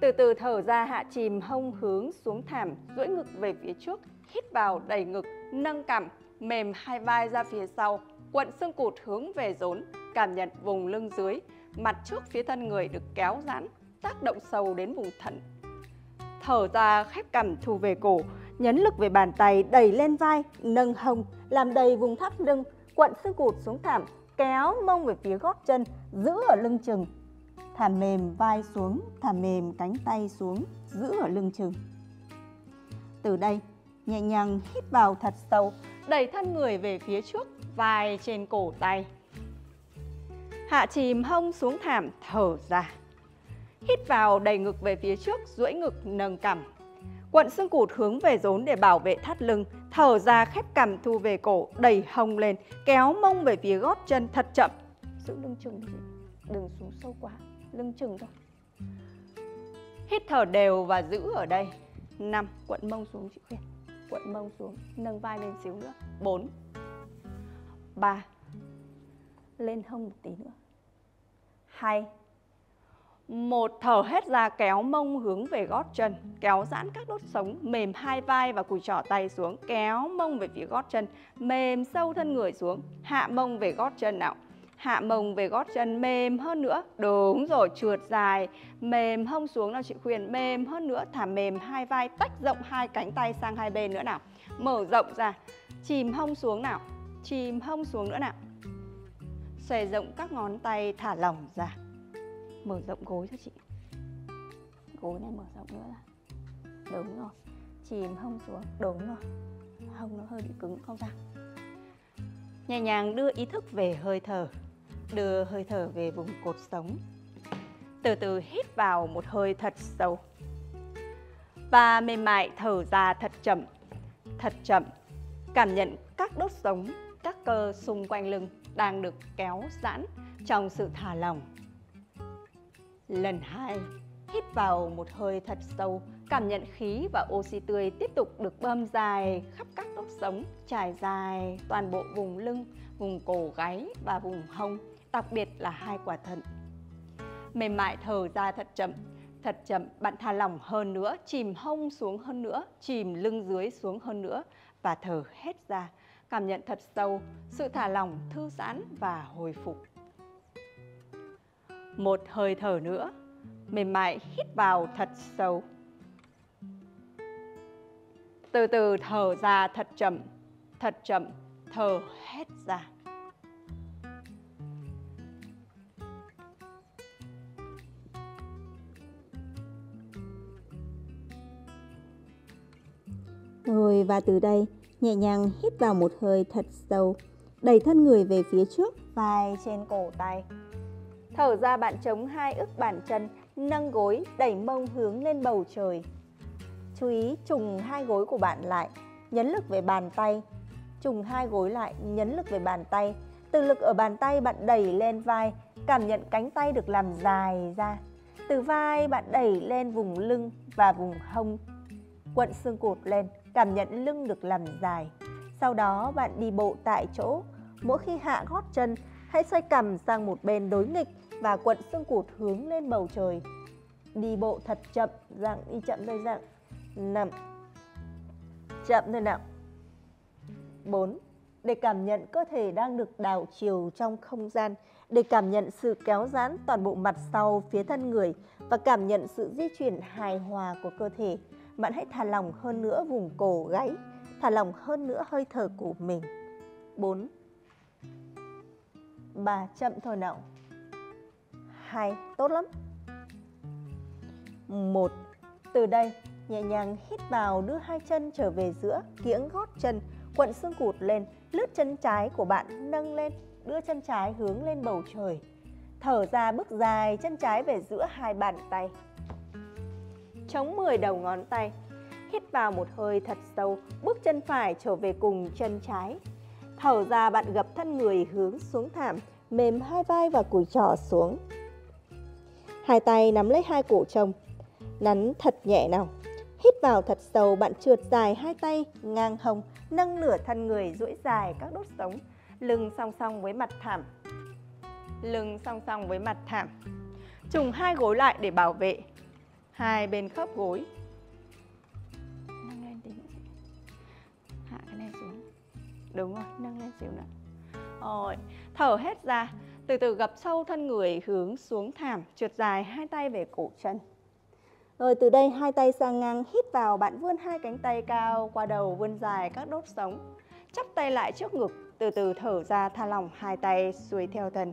Từ từ thở ra, hạ chìm hông hướng xuống thảm, duỗi ngực về phía trước, hít vào đẩy ngực, nâng cằm, mềm hai vai ra phía sau, quặn xương cụt hướng về rốn, cảm nhận vùng lưng dưới, mặt trước phía thân người được kéo giãn, tác động sâu đến vùng thận. Thở ra, khép cằm thu về cổ, nhấn lực về bàn tay, đẩy lên vai, nâng hông, làm đầy vùng thắt lưng, quặn xương cụt xuống thảm, kéo mông về phía gót chân, giữ ở lưng chừng. Thả mềm vai xuống, thả mềm cánh tay xuống, giữ ở lưng chừng. Từ đây, nhẹ nhàng hít vào thật sâu, đẩy thân người về phía trước, vai trên cổ tay. Hạ chìm hông xuống thảm, thở ra. Hít vào đẩy ngực về phía trước, duỗi ngực nâng cằm. Quặn xương cụt hướng về rốn để bảo vệ thắt lưng, thở ra khép cằm thu về cổ, đẩy hông lên, kéo mông về phía gót chân thật chậm. Giữ lưng chừng đi, đừng xuống sâu quá, lưng chừng thôi. Hít thở đều và giữ ở đây. năm, quặn mông xuống chị Khuyên. Quặn mông xuống, nâng vai lên xíu nữa. bốn. ba. Lên hông một tí nữa. hai. một. Thở hết ra, kéo mông hướng về gót chân, kéo giãn các đốt sống, mềm hai vai và cùi trỏ tay xuống, kéo mông về phía gót chân, mềm sâu thân người xuống, hạ mông về gót chân nào. Hạ mông về gót chân, mềm hơn nữa. Đúng rồi, trượt dài, mềm hông xuống nào chị Khuyên, mềm hơn nữa, thả mềm hai vai, tách rộng hai cánh tay sang hai bên nữa nào. Mở rộng ra, chìm hông xuống nào, chìm hông xuống nữa nào. Xòe rộng các ngón tay, thả lỏng ra. Mở rộng gối cho chị. Gối này mở rộng nữa là. Đúng rồi. Chìm hông xuống. Đúng rồi. Hông nó hơi bị cứng không sao. Nhẹ nhàng đưa ý thức về hơi thở. Đưa hơi thở về vùng cột sống. Từ từ hít vào một hơi thật sâu. Và mềm mại thở ra thật chậm. Thật chậm. Cảm nhận các đốt sống, các cơ xung quanh lưng đang được kéo giãn trong sự thả lỏng. Lần hai, hít vào một hơi thật sâu, cảm nhận khí và oxy tươi tiếp tục được bơm dài khắp các đốt sống, trải dài toàn bộ vùng lưng, vùng cổ gáy và vùng hông, đặc biệt là hai quả thận. Mềm mại thở ra thật chậm, thật chậm, bạn thả lỏng hơn nữa, chìm hông xuống hơn nữa, chìm lưng dưới xuống hơn nữa và thở hết ra, cảm nhận thật sâu, sự thả lỏng, thư giãn và hồi phục. Một hơi thở nữa, mềm mại hít vào thật sâu. Từ từ thở ra thật chậm, thật chậm, thở hết ra. Rồi và từ đây, nhẹ nhàng hít vào một hơi thật sâu, đẩy thân người về phía trước, vai trên cổ tay. Thở ra bạn chống hai ức bàn chân, nâng gối, đẩy mông hướng lên bầu trời. Chú ý trùng hai gối của bạn lại, nhấn lực về bàn tay. Trùng hai gối lại, nhấn lực về bàn tay. Từ lực ở bàn tay bạn đẩy lên vai, cảm nhận cánh tay được làm dài ra. Từ vai bạn đẩy lên vùng lưng và vùng hông. Quặn xương cụt lên, cảm nhận lưng được làm dài. Sau đó bạn đi bộ tại chỗ, mỗi khi hạ gót chân, hãy xoay cằm sang một bên đối nghịch và quặn xương cụt hướng lên bầu trời. Đi bộ thật chậm, dạng đi chậm đây dạng. năm. Chậm thôi nào. bốn. Để cảm nhận cơ thể đang được đảo chiều trong không gian, để cảm nhận sự kéo giãn toàn bộ mặt sau phía thân người và cảm nhận sự di chuyển hài hòa của cơ thể, bạn hãy thả lỏng hơn nữa vùng cổ gáy, thả lỏng hơn nữa hơi thở của mình. bốn. ba. Chậm thôi nào. hai. Tốt lắm. một. Từ đây, nhẹ nhàng hít vào, đưa hai chân trở về giữa, kiễng gót chân, quặn xương cụt lên, lướt chân trái của bạn nâng lên, đưa chân trái hướng lên bầu trời. Thở ra bước dài chân trái về giữa hai bàn tay. chống mười đầu ngón tay. Hít vào một hơi thật sâu, bước chân phải trở về cùng chân trái. Thở ra bạn gập thân người hướng xuống thảm, mềm hai vai và cùi trỏ xuống. Hai tay nắm lấy hai cổ chồng, nắn thật nhẹ nào. Hít vào thật sâu, bạn trượt dài hai tay ngang hông, nâng nửa thân người duỗi dài các đốt sống, lưng song song với mặt thảm. Lưng song song với mặt thảm. Trùng hai gối lại để bảo vệ hai bên khớp gối. Nâng lên tí nữa. Hạ cái này xuống. Đúng rồi, nâng lên xíu nữa. Rồi, thở hết ra, từ từ gập sâu thân người hướng xuống thảm, trượt dài hai tay về cổ chân. Rồi từ đây hai tay sang ngang, hít vào bạn vươn hai cánh tay cao qua đầu, vươn dài các đốt sống. Chắp tay lại trước ngực, từ từ thở ra tha lỏng hai tay xuôi theo thân.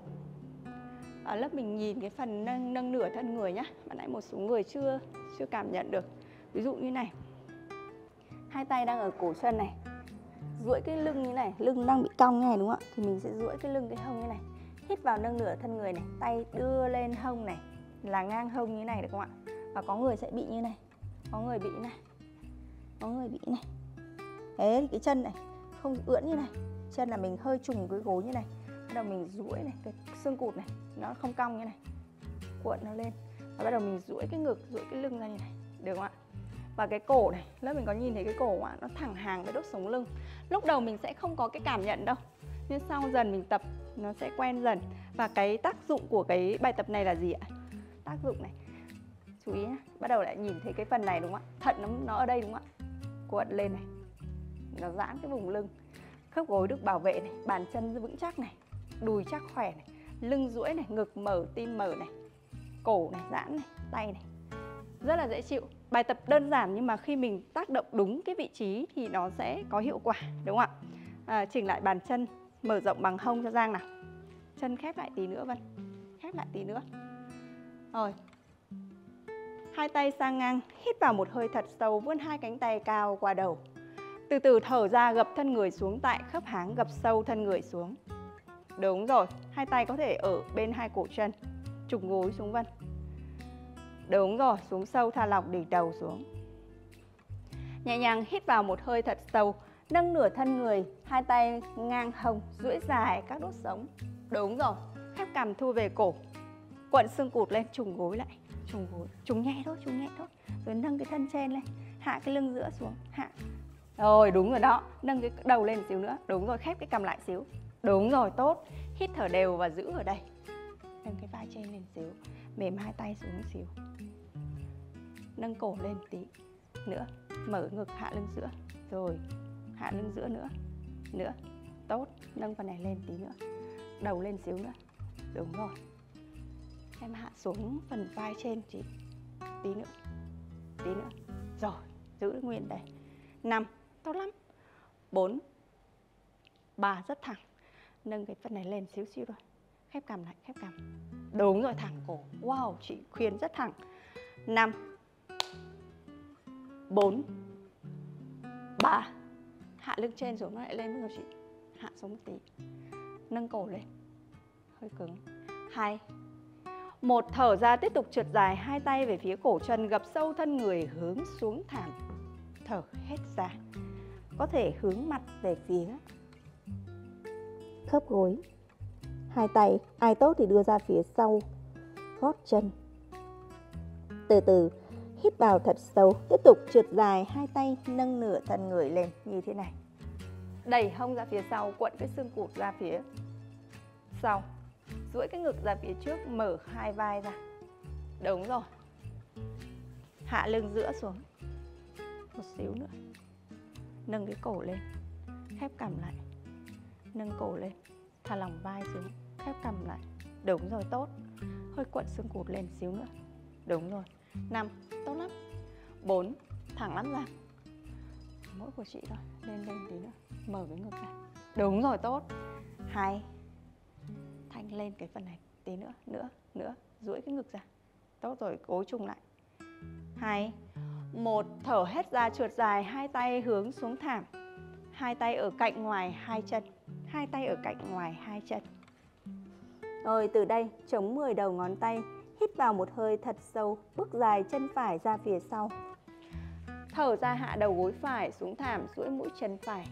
Ở lớp mình nhìn cái phần nâng, nâng nửa thân người nhá. Bạn nãy một số người chưa chưa cảm nhận được. Ví dụ như này. Hai tay đang ở cổ chân này. Duỗi cái lưng như này, lưng đang bị cong như này đúng không ạ? Thì mình sẽ duỗi cái lưng cái hông như này. Hít vào nâng nửa thân người này, tay đưa lên hông này, là ngang hông như này được không ạ? Và có người sẽ bị như này, có người bị này, có người bị này. Thế thì cái chân này không ưỡn như này, chân là mình hơi trùng cái gối như này, bắt đầu mình duỗi này, cái xương cụt này nó không cong như này, cuộn nó lên, và bắt đầu mình duỗi cái ngực, duỗi cái lưng ra như này, được không ạ? Và cái cổ này, lớp mình có nhìn thấy cái cổ ạ, nó thẳng hàng với đốt sống lưng. Lúc đầu mình sẽ không có cái cảm nhận đâu, nhưng sau dần mình tập nó sẽ quen dần. Và cái tác dụng của cái bài tập này là gì ạ? Tác dụng này, chú ý nhá, bắt đầu lại nhìn thấy cái phần này đúng không ạ? Thận nó, nó ở đây đúng không ạ? Cuộn lên này, nó giãn cái vùng lưng, khớp gối được bảo vệ này, bàn chân vững chắc này, đùi chắc khỏe này, lưng duỗi này, ngực mở, tim mở này, cổ này giãn này, tay này, rất là dễ chịu. Bài tập đơn giản nhưng mà khi mình tác động đúng cái vị trí thì nó sẽ có hiệu quả, đúng không ạ? À, chỉnh lại bàn chân, mở rộng bằng hông cho Giang nào. Chân khép lại tí nữa Vân, khép lại tí nữa. Rồi, hai tay sang ngang, hít vào một hơi thật sâu, vươn hai cánh tay cao qua đầu. Từ từ thở ra, gập thân người xuống tại khớp háng, gập sâu thân người xuống. Đúng rồi, hai tay có thể ở bên hai cổ chân, trục gối xuống Vân. Đúng rồi, xuống sâu tha lỏng để đầu xuống. Nhẹ nhàng hít vào một hơi thật sâu, nâng nửa thân người, hai tay ngang hông, duỗi dài các đốt sống. Đúng rồi, khép cằm thu về cổ, cuộn xương cụt lên, trùng gối lại, trùng gối, trùng nhẹ thôi, trùng nhẹ thôi. Rồi nâng cái thân trên lên, hạ cái lưng giữa xuống, hạ. Rồi, đúng rồi đó, nâng cái đầu lên xíu nữa. Đúng rồi, khép cái cằm lại xíu. Đúng rồi, tốt. Hít thở đều và giữ ở đây. Nâng cái vai trên lên xíu, mềm hai tay xuống xíu. Nâng cổ lên tí nữa, mở ngực hạ lưng giữa, rồi hạ lưng giữa nữa, nữa, tốt, nâng phần này lên tí nữa, đầu lên xíu nữa, đúng rồi, em hạ xuống phần vai trên chị, tí nữa, tí nữa, rồi, giữ nguyên đây, năm, tốt lắm, bốn, ba, rất thẳng, nâng cái phần này lên xíu xíu rồi, khép cằm lại, khép cằm, đúng rồi, thẳng cổ, wow, chị khuyên rất thẳng, năm, bốn, ba, hạ lưng trên xuống nó lại lên rồi chị. Hạ xuống một tí. Nâng cổ lên. Hơi cứng. hai, một, thở ra tiếp tục trượt dài hai tay về phía cổ chân, gập sâu thân người hướng xuống thảm. Thở hết ra. Có thể hướng mặt về phía khớp gối. Hai tay ai tốt thì đưa ra phía sau gót chân. Từ từ hít vào thật sâu, tiếp tục trượt dài hai tay, nâng nửa thân người lên như thế này. Đẩy hông ra phía sau, cuộn cái xương cụt ra phía sau. Duỗi cái ngực ra phía trước, mở hai vai ra. Đúng rồi. Hạ lưng giữa xuống. Một xíu nữa. Nâng cái cổ lên. Khép cằm lại. Nâng cổ lên. Thả lỏng vai xuống. Khép cằm lại. Đúng rồi, tốt. Hơi cuộn xương cụt lên xíu nữa. Đúng rồi. năm, tốt lắm. bốn, thẳng lắm ra. Mỗi của chị thôi, lên lên tí nữa. Mở cái ngực ra. Đúng rồi, tốt. hai, thanh lên cái phần này tí nữa, nữa, nữa. Duỗi cái ngực ra. Tốt rồi, gối trùng lại. hai, một, thở hết ra, trượt dài hai tay hướng xuống thảm. Hai tay ở cạnh ngoài hai chân. Hai tay ở cạnh ngoài hai chân. Rồi từ đây, chống mười đầu ngón tay. Hít vào một hơi thật sâu, bước dài chân phải ra phía sau. Thở ra hạ đầu gối phải xuống thảm, duỗi mũi chân phải.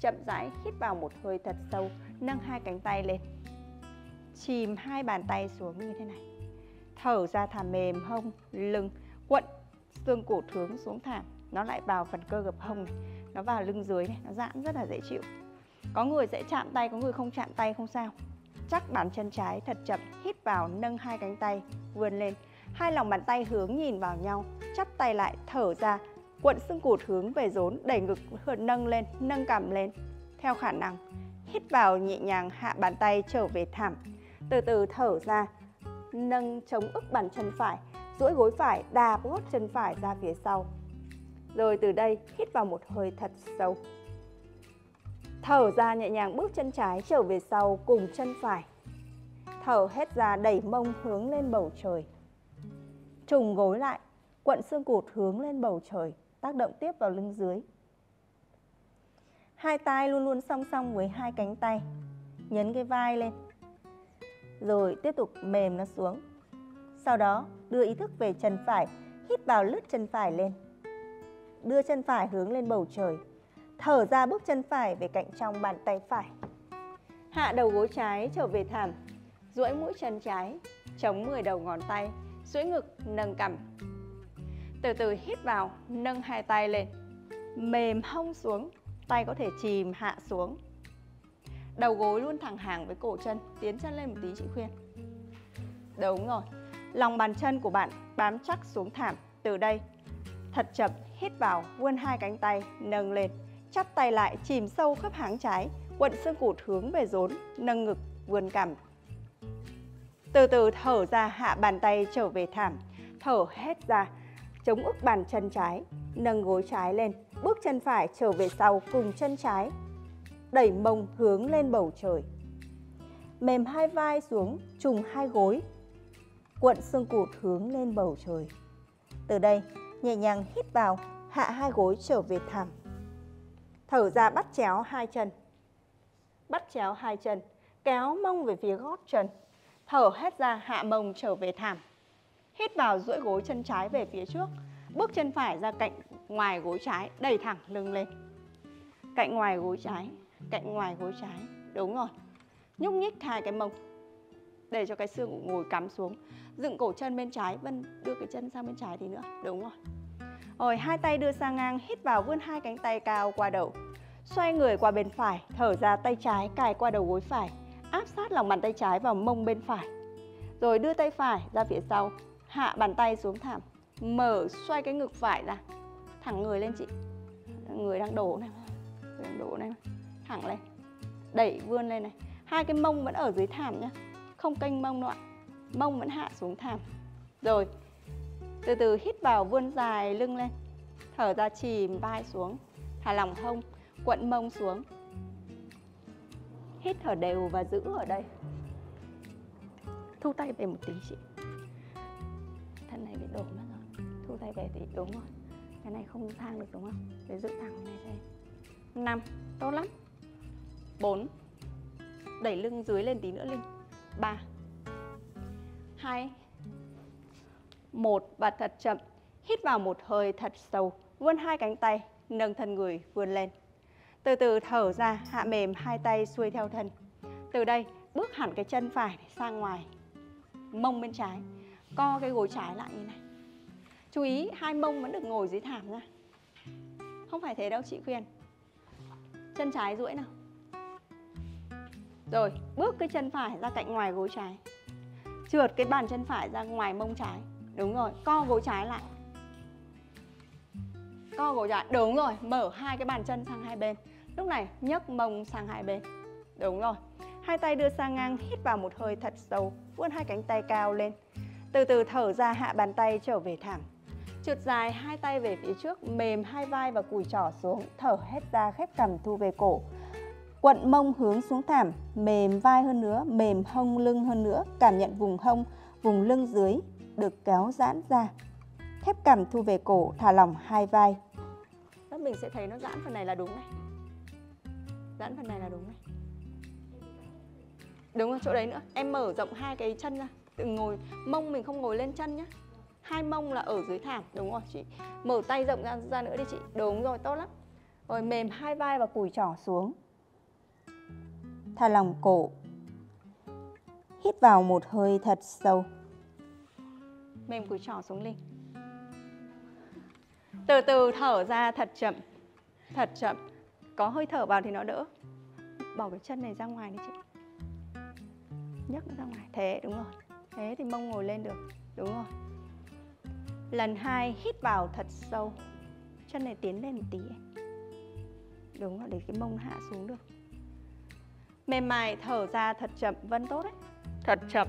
Chậm rãi hít vào một hơi thật sâu, nâng hai cánh tay lên. Chìm hai bàn tay xuống như thế này. Thở ra thả mềm hông, lưng, quặn xương cổ thướng xuống thảm. Nó lại vào phần cơ gập hông này, nó vào lưng dưới này, nó giãn rất là dễ chịu. Có người sẽ chạm tay, có người không chạm tay không sao. Chắc bàn chân trái thật chậm, hít vào nâng hai cánh tay vươn lên. Hai lòng bàn tay hướng nhìn vào nhau, chắp tay lại, thở ra, cuộn xương cụt hướng về rốn, đẩy ngực nâng lên, nâng cằm lên theo khả năng. Hít vào nhẹ nhàng hạ bàn tay trở về thảm. Từ từ thở ra, nâng chống ức bàn chân phải, duỗi gối phải, đạp gót chân phải ra phía sau. Rồi từ đây hít vào một hơi thật sâu. Thở ra nhẹ nhàng bước chân trái trở về sau cùng chân phải. Thở hết ra đẩy mông hướng lên bầu trời. Trùng gối lại, quặn xương cụt hướng lên bầu trời, tác động tiếp vào lưng dưới. Hai tay luôn luôn song song với hai cánh tay. Nhấn cái vai lên. Rồi tiếp tục mềm nó xuống. Sau đó đưa ý thức về chân phải, hít vào lướt chân phải lên. Đưa chân phải hướng lên bầu trời. Thở ra bước chân phải về cạnh trong bàn tay phải. Hạ đầu gối trái trở về thảm. Duỗi mũi chân trái, chống mười đầu ngón tay, duỗi ngực, nâng cằm. Từ từ hít vào, nâng hai tay lên. Mềm hông xuống, tay có thể chìm hạ xuống. Đầu gối luôn thẳng hàng với cổ chân, tiến chân lên một tí chị khuyên. Đúng rồi, lòng bàn chân của bạn bám chắc xuống thảm. Từ đây, thật chậm, hít vào, vươn hai cánh tay, nâng lên. Chắp tay lại, chìm sâu khớp háng trái, quặn xương cụt hướng về rốn, nâng ngực, vươn cằm. Từ từ thở ra, hạ bàn tay trở về thảm. Thở hết ra, chống ức bàn chân trái, nâng gối trái lên, bước chân phải trở về sau cùng chân trái. Đẩy mông hướng lên bầu trời. Mềm hai vai xuống, trùng hai gối, quặn xương cụt hướng lên bầu trời. Từ đây, nhẹ nhàng hít vào, hạ hai gối trở về thảm. Thở ra bắt chéo hai chân. Bắt chéo hai chân, kéo mông về phía gót chân. Thở hết ra, hạ mông trở về thảm. Hít vào duỗi gối chân trái về phía trước, bước chân phải ra cạnh ngoài gối trái, đẩy thẳng lưng lên. Cạnh ngoài gối trái, cạnh ngoài gối trái, đúng rồi. Nhúc nhích hai cái mông, để cho cái xương của ngồi cắm xuống. Dựng cổ chân bên trái, Vân đưa cái chân sang bên trái thì nữa, đúng rồi. Rồi hai tay đưa sang ngang, hít vào vươn hai cánh tay cao qua đầu. Xoay người qua bên phải, thở ra tay trái cài qua đầu gối phải, áp sát lòng bàn tay trái vào mông bên phải. Rồi đưa tay phải ra phía sau, hạ bàn tay xuống thảm, mở xoay cái ngực phải ra, thẳng người lên chị. Người đang đổ này, người đang đổ này, thẳng lên, đẩy vươn lên này. Hai cái mông vẫn ở dưới thảm nhá, không kênh mông đâu ạ, mông vẫn hạ xuống thảm. Rồi từ từ hít vào vươn dài lưng lên, thở ra chìm vai xuống, thả lỏng hông, quặn mông xuống. Hít thở đều và giữ ở đây. Thu tay về một tí chị. Thân này bị đổ mất rồi. Thu tay về tí, đúng rồi. Cái này không thang được đúng không? Để giữ thẳng này xem. Năm, tốt lắm. Bốn, đẩy lưng dưới lên tí nữa Linh. Ba, hai, một và thật chậm. Hít vào một hơi thật sâu, vươn hai cánh tay, nâng thân người vươn lên. Từ từ thở ra, hạ mềm hai tay xuôi theo thân. Từ đây, bước hẳn cái chân phải sang ngoài, mông bên trái, co cái gối trái lại như này. Chú ý, hai mông vẫn được ngồi dưới thảm ra. Không phải thế đâu chị khuyên. Chân trái duỗi nào. Rồi, bước cái chân phải ra cạnh ngoài gối trái. Trượt cái bàn chân phải ra ngoài mông trái. Đúng rồi, co gối trái lại. Co gối trái, đúng rồi, mở hai cái bàn chân sang hai bên. Lúc này nhấc mông sang hai bên. Đúng rồi, hai tay đưa sang ngang, hít vào một hơi thật sâu, vươn hai cánh tay cao lên. Từ từ thở ra, hạ bàn tay trở về thảm. Trượt dài hai tay về phía trước, mềm hai vai và cùi chỏ xuống. Thở hết ra, khép cằm thu về cổ. Quặn mông hướng xuống thảm, mềm vai hơn nữa, mềm hông lưng hơn nữa. Cảm nhận vùng hông, vùng lưng dưới được kéo giãn ra. Khép cằm thu về cổ, thả lỏng hai vai. Đó, mình sẽ thấy nó giãn phần này là đúng này. Giãn phần này là đúng này. Đúng rồi, chỗ đấy nữa. Em mở rộng hai cái chân ra. đừng ngồi, mông mình không ngồi lên chân nhá. Hai mông là ở dưới thảm, đúng rồi chị. Mở tay rộng ra, ra nữa đi chị. Đúng rồi, tốt lắm. Rồi mềm hai vai và cùi chỏ xuống. Thả lỏng cổ. Hít vào một hơi thật sâu. Mềm cùi chỏ xuống lên. Từ từ thở ra thật chậm. Thật chậm. Có hơi thở vào thì nó đỡ. Bỏ cái chân này ra ngoài đi chị. Nhấc nó ra ngoài. Thế, đúng rồi. Thế thì mông ngồi lên được. Đúng rồi. Lần hai hít vào thật sâu. Chân này tiến lên một tí. Đúng rồi, để cái mông hạ xuống được. Mềm mại thở ra thật chậm. Vẫn tốt đấy. Thật chậm.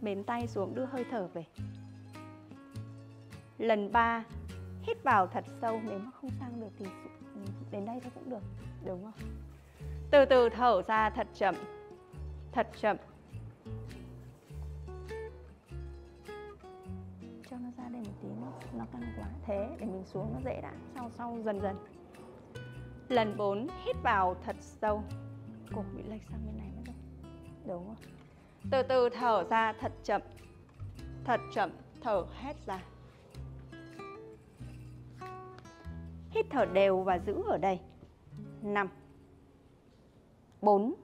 Mềm tay xuống, đưa hơi thở về. Lần ba hít vào thật sâu. Nếu mà không sang được thì đến đây thôi cũng được. Đúng không? Từ từ thở ra thật chậm. Thật chậm. Cho nó ra đây một tí, nó, nó căng quá. Thế để mình xuống nó dễ đã. Sau sau dần dần. Lần bốn hít vào thật sâu. Cổ bị lệch sang bên này mất rồi. Đúng không? Từ từ thở ra thật chậm. Thật chậm. Thở hết ra. Hít thở đều và giữ ở đây. Năm, bốn,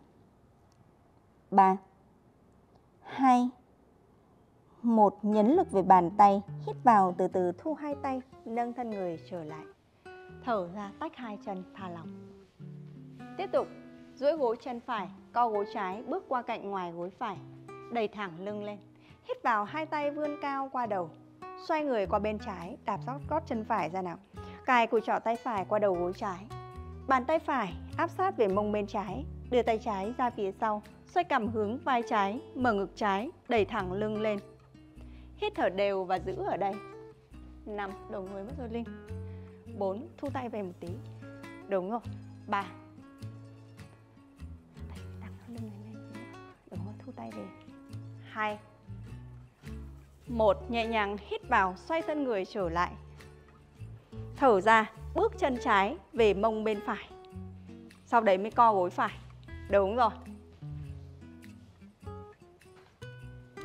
ba, hai, một. Nhấn lực về bàn tay. Hít vào, từ từ thu hai tay. Nâng thân người trở lại. Thở ra, tách hai chân, thả lỏng. Tiếp tục. Duỗi gối chân phải, co gối trái, bước qua cạnh ngoài gối phải. Đẩy thẳng lưng lên. Hít vào, hai tay vươn cao qua đầu. Xoay người qua bên trái. Đạp rót gót chân phải ra nào. Cài cùi trỏ tay phải qua đầu gối trái. Bàn tay phải áp sát về mông bên trái. Đưa tay trái ra phía sau. Xoay cằm hướng vai trái. Mở ngực trái. Đẩy thẳng lưng lên. Hít thở đều và giữ ở đây. Năm, đầu người mất rồi Linh. Bốn, thu tay về một tí. Đúng rồi. Ba. Đúng rồi, thu tay về. Hai. Một, nhẹ nhàng hít vào. Xoay thân người trở lại. Thở ra, bước chân trái về mông bên phải. Sau đấy mới co gối phải. Đúng rồi.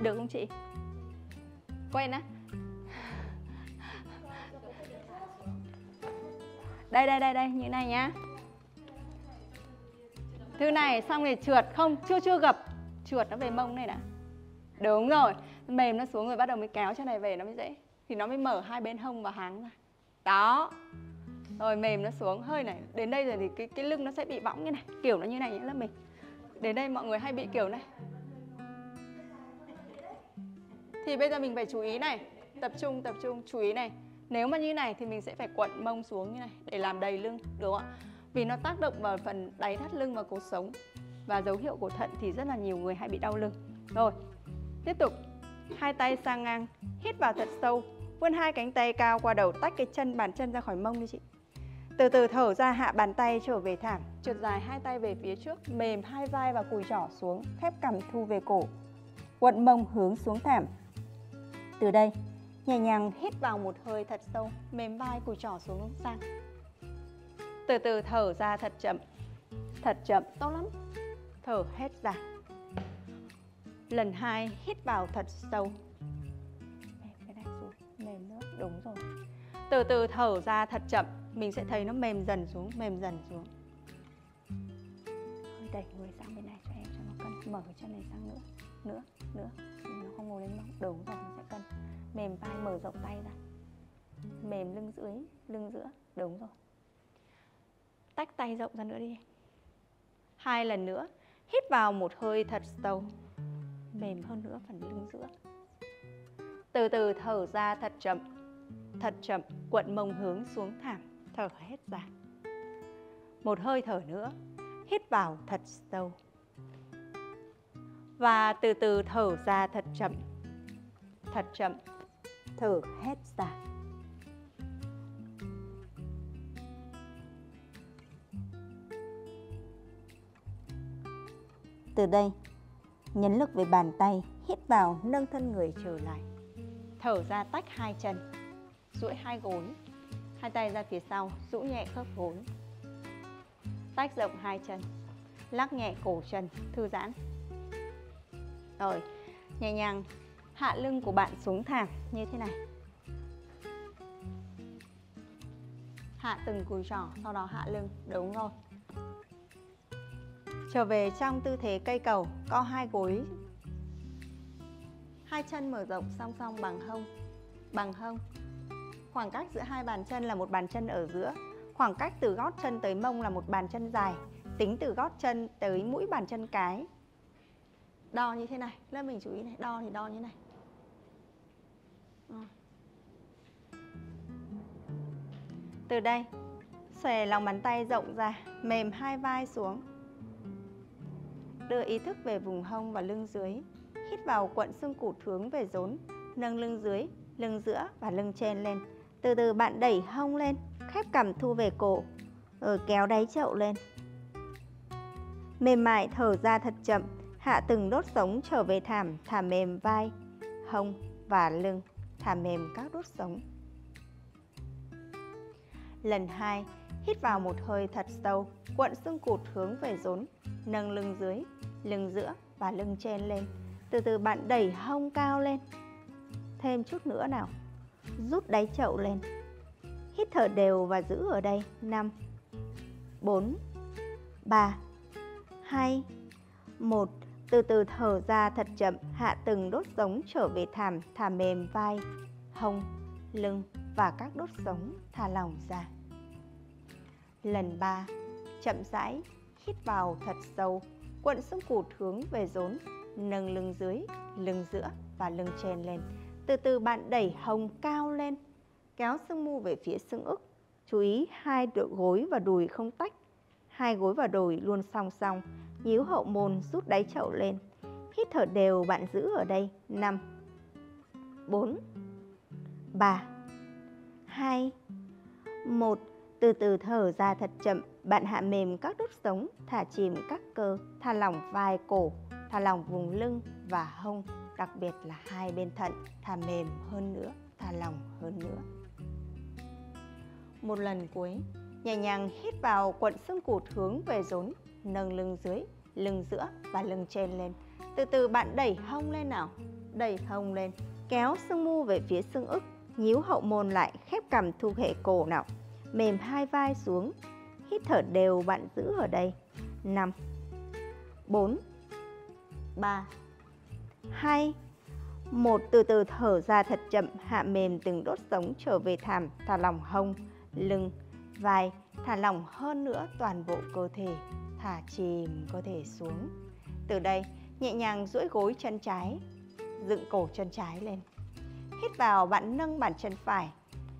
Được không chị? Quen á? Đây, đây, đây, đây, như này nhá. Thứ này xong rồi trượt. Không, chưa, chưa gập. Trượt nó về mông này đã. Đúng rồi. Mềm nó xuống rồi bắt đầu mới kéo chân này về nó mới dễ. Thì nó mới mở hai bên hông và háng ra. Đó. Rồi mềm nó xuống hơi này. Đến đây rồi thì cái, cái lưng nó sẽ bị võng như này. Kiểu nó như này nhé là mình. Đến đây mọi người hay bị kiểu này. Thì bây giờ mình phải chú ý này. Tập trung, tập trung, chú ý này. Nếu mà như này thì mình sẽ phải quặn mông xuống như này. Để làm đầy lưng, đúng không ạ? Vì nó tác động vào phần đáy thắt lưng và cột sống. Và dấu hiệu của thận thì rất là nhiều người hay bị đau lưng. Rồi, tiếp tục. Hai tay sang ngang. Hít vào thật sâu. Vươn hai cánh tay cao qua đầu, tách cái chân bàn chân ra khỏi mông đi chị. Từ từ thở ra, hạ bàn tay trở về thảm, trượt dài hai tay về phía trước, mềm hai vai và cùi chỏ xuống, khép cằm thu về cổ. Quặn mông hướng xuống thảm. Từ đây, nhẹ nhàng hít vào một hơi thật sâu, mềm vai cùi chỏ xuống hướng sang. Từ từ thở ra thật chậm. Thật chậm, tốt lắm. Thở hết ra. Lần hai, hít vào thật sâu. Mềm nữa, đúng rồi. Từ từ thở ra thật chậm. Mình sẽ thấy nó mềm dần xuống, mềm dần xuống. Hơi đẩy người sang bên này cho em, cho nó cân. Mở cái chân này sang nữa, nữa, nữa. Nó không ngồi lên mông, đúng rồi, nó sẽ cân. Mềm vai, mở rộng tay ra. Mềm lưng dưới, lưng giữa, đúng rồi. Tách tay rộng ra nữa đi. Hai lần nữa. Hít vào một hơi thật sâu. Mềm hơn nữa phần lưng giữa. Từ từ thở ra thật chậm. Thật chậm, quặn mông hướng xuống thảm. Thở hết ra. Một hơi thở nữa. Hít vào thật sâu. Và từ từ thở ra thật chậm. Thật chậm. Thở hết ra. Từ đây, nhấn lực về bàn tay. Hít vào, nâng thân người trở lại. Thở ra tách hai chân, duỗi hai gối, hai tay ra phía sau, duỗi nhẹ khớp gối. Tách rộng hai chân, lắc nhẹ cổ chân, thư giãn. Rồi, nhẹ nhàng hạ lưng của bạn xuống thẳng như thế này. Hạ từng cùi trỏ, sau đó hạ lưng, đúng rồi. Trở về trong tư thế cây cầu, co hai gối. Hai chân mở rộng song song bằng hông, bằng hông. Khoảng cách giữa hai bàn chân là một bàn chân ở giữa. Khoảng cách từ gót chân tới mông là một bàn chân dài. Tính từ gót chân tới mũi bàn chân cái. Đo như thế này, lớp mình chú ý này, đo thì đo như thế này. Từ đây, xòe lòng bàn tay rộng ra, mềm hai vai xuống. Đưa ý thức về vùng hông và lưng dưới. Hít vào cuộn xương cụt hướng về rốn, nâng lưng dưới, lưng giữa và lưng trên lên. Từ từ bạn đẩy hông lên, khép cằm thu về cổ, rồi kéo đáy chậu lên. Mềm mại thở ra thật chậm, hạ từng đốt sống trở về thảm, thảm mềm vai, hông và lưng, thảm mềm các đốt sống. Lần hai, hít vào một hơi thật sâu, cuộn xương cụt hướng về rốn, nâng lưng dưới, lưng giữa và lưng trên lên. Từ từ bạn đẩy hông cao lên. Thêm chút nữa nào. Rút đáy chậu lên. Hít thở đều và giữ ở đây. năm, bốn, ba, hai, một. Từ từ thở ra thật chậm. Hạ từng đốt sống trở về thảm. Thả mềm vai, hông, lưng và các đốt sống thả lỏng ra. Lần ba. Chậm rãi. Hít vào thật sâu. Cuộn xương cụt hướng về rốn. Nâng lưng dưới, lưng giữa và lưng trên lên. Từ từ bạn đẩy hông cao lên. Kéo xương mu về phía xương ức. Chú ý hai gối và đùi không tách. Hai gối và đùi luôn song song. Nhíu hậu môn, rút đáy chậu lên. Hít thở đều, bạn giữ ở đây. năm, bốn, ba, hai, một. Từ từ thở ra thật chậm. Bạn hạ mềm các đốt sống, thả chìm các cơ, thả lỏng vai cổ, thả lỏng vùng lưng và hông, đặc biệt là hai bên thận, thả mềm hơn nữa, thả lỏng hơn nữa. Một lần cuối, nhẹ nhàng hít vào cuộn xương cụt hướng về rốn, nâng lưng dưới, lưng giữa và lưng trên lên. Từ từ bạn đẩy hông lên nào, đẩy hông lên, kéo xương mu về phía xương ức, nhíu hậu môn lại, khép cằm thu hệ cổ nào, mềm hai vai xuống, hít thở đều bạn giữ ở đây. năm, bốn, ba, hai, một. Từ từ thở ra thật chậm, hạ mềm từng đốt sống trở về thảm, thả lỏng hông, lưng, vai, thả lỏng hơn nữa toàn bộ cơ thể, thả chìm cơ thể xuống. Từ đây, nhẹ nhàng duỗi gối chân trái, dựng cổ chân trái lên. Hít vào, bạn nâng bàn chân phải,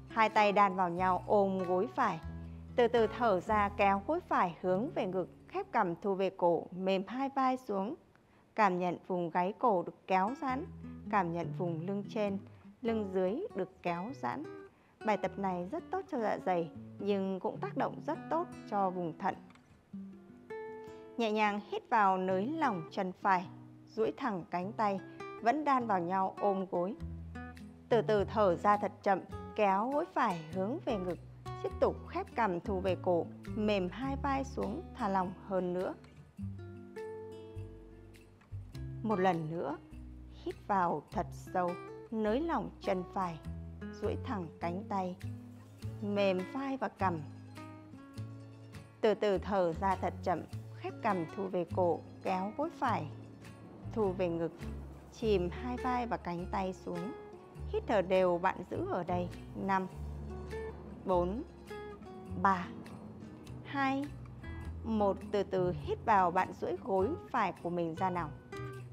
hai tay đan vào nhau ôm gối phải. Từ từ thở ra, kéo gối phải hướng về ngực, khép cằm thu về cổ, mềm hai vai xuống. Cảm nhận vùng gáy cổ được kéo giãn, cảm nhận vùng lưng trên, lưng dưới được kéo giãn. Bài tập này rất tốt cho dạ dày, nhưng cũng tác động rất tốt cho vùng thận. Nhẹ nhàng hít vào nới lỏng chân phải, duỗi thẳng cánh tay, vẫn đan vào nhau ôm gối. Từ từ thở ra thật chậm, kéo gối phải hướng về ngực, tiếp tục khép cằm thu về cổ, mềm hai vai xuống, thả lỏng hơn nữa. Một lần nữa, hít vào thật sâu, nới lỏng chân phải, duỗi thẳng cánh tay, mềm vai và cằm. Từ từ thở ra thật chậm, khép cằm thu về cổ, kéo gối phải, thu về ngực, chìm hai vai và cánh tay xuống. Hít thở đều bạn giữ ở đây. năm, bốn, ba, hai, một. Từ từ hít vào bạn duỗi gối phải của mình ra nào.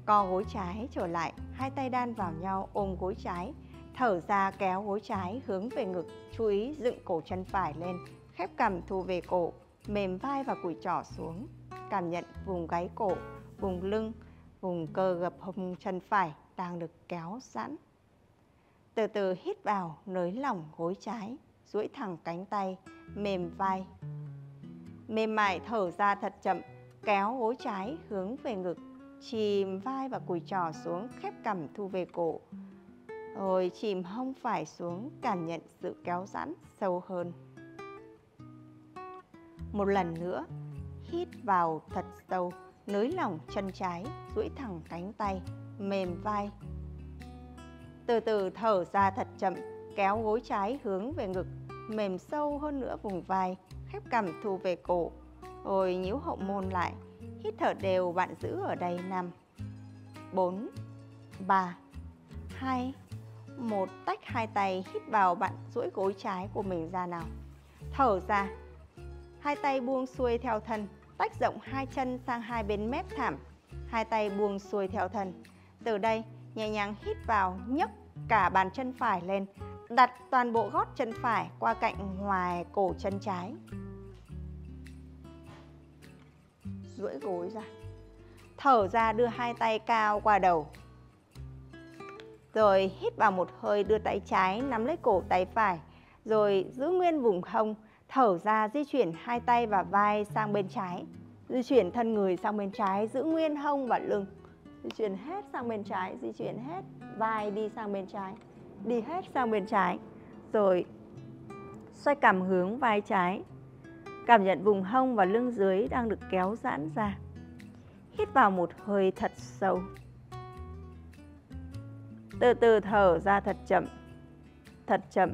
Co gối trái trở lại, hai tay đan vào nhau ôm gối trái, thở ra kéo gối trái hướng về ngực, chú ý dựng cổ chân phải lên, khép cằm thu về cổ, mềm vai và cùi trỏ xuống, cảm nhận vùng gáy cổ, vùng lưng, vùng cơ gập hông chân phải đang được kéo giãn. Từ từ hít vào, nới lỏng gối trái, duỗi thẳng cánh tay, mềm vai. Mềm mại thở ra thật chậm, kéo gối trái hướng về ngực, chìm vai và cùi trỏ xuống, khép cằm thu về cổ. Rồi chìm hông phải xuống, cảm nhận sự kéo giãn sâu hơn. Một lần nữa, hít vào thật sâu, nới lỏng chân trái, duỗi thẳng cánh tay, mềm vai. Từ từ thở ra thật chậm, kéo gối trái hướng về ngực, mềm sâu hơn nữa vùng vai, khép cằm thu về cổ, rồi nhíu hậu môn lại. Hít thở đều, bạn giữ ở đây năm, bốn, ba, hai, một. Tách hai tay, hít vào, bạn duỗi gối trái của mình ra nào. Thở ra, hai tay buông xuôi theo thân, tách rộng hai chân sang hai bên mép thảm. Hai tay buông xuôi theo thân. Từ đây, nhẹ nhàng hít vào, nhấc cả bàn chân phải lên, đặt toàn bộ gót chân phải qua cạnh ngoài cổ chân trái. Duỗi gối ra. Thở ra, đưa hai tay cao qua đầu. Rồi hít vào một hơi, đưa tay trái nắm lấy cổ tay phải, rồi giữ nguyên vùng hông. Thở ra, di chuyển hai tay và vai sang bên trái. Di chuyển thân người sang bên trái, giữ nguyên hông và lưng. Di chuyển hết sang bên trái, di chuyển hết vai đi sang bên trái, đi hết sang bên trái. Rồi xoay cằm hướng vai trái. Cảm nhận vùng hông và lưng dưới đang được kéo giãn ra. Hít vào một hơi thật sâu. Từ từ thở ra thật chậm, thật chậm.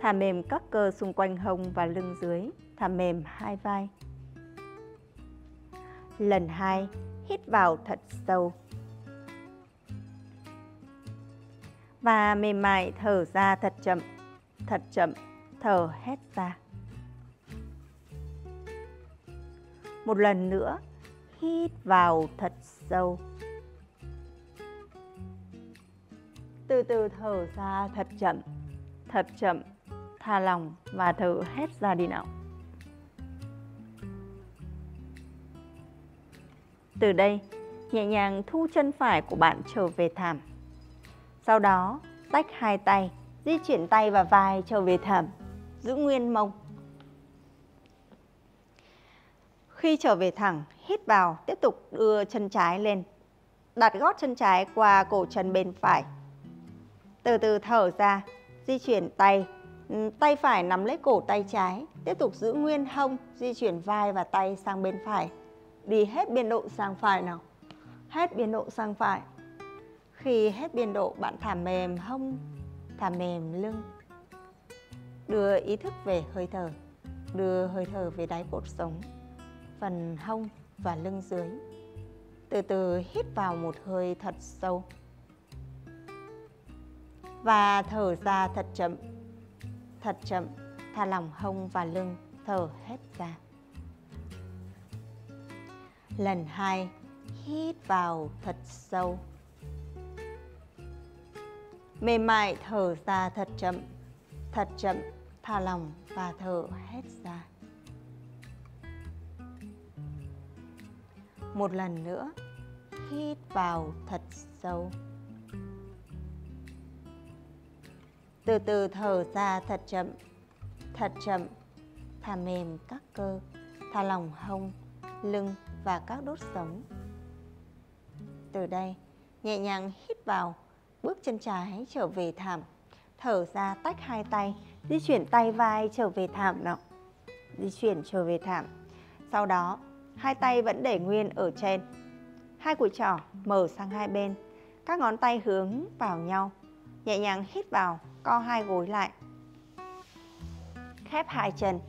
Thả mềm các cơ xung quanh hông và lưng dưới, thả mềm hai vai. Lần hai, hít vào thật sâu. Và mềm mại thở ra thật chậm, thật chậm, thở hết ra. Một lần nữa, hít vào thật sâu. Từ từ thở ra thật chậm, thật chậm, thả lỏng và thở hết ra đi nào. Từ đây, nhẹ nhàng thu chân phải của bạn trở về thảm. Sau đó, tách hai tay, di chuyển tay và vai trở về thảm, giữ nguyên mông. Khi trở về thẳng, hít vào, tiếp tục đưa chân trái lên, đặt gót chân trái qua cổ chân bên phải. Từ từ thở ra, di chuyển tay, tay phải nắm lấy cổ tay trái, tiếp tục giữ nguyên hông, di chuyển vai và tay sang bên phải. Đi hết biên độ sang phải nào. Hết biên độ sang phải. Khi hết biên độ, bạn thả mềm hông, thả mềm lưng. Đưa ý thức về hơi thở, đưa hơi thở về đáy cột sống, phần hông và lưng dưới. Từ từ hít vào một hơi thật sâu. Và thở ra thật chậm, thật chậm, thả lỏng hông và lưng, thở hết ra. Lần hai, hít vào thật sâu. Mềm mại thở ra thật chậm, thật chậm, thả lỏng và thở hết ra. Một lần nữa, hít vào thật sâu. Từ từ thở ra thật chậm, thật chậm, thả mềm các cơ, thả lỏng hông, lưng và các đốt sống. Từ đây, nhẹ nhàng hít vào, bước chân trái trở về thảm. Thở ra, tách hai tay, di chuyển tay vai trở về thảm nào. Di chuyển trở về thảm. Sau đó, hai tay vẫn để nguyên ở trên. Hai cùi trỏ mở sang hai bên, các ngón tay hướng vào nhau. Nhẹ nhàng hít vào, co hai gối lại. Khép hai chân,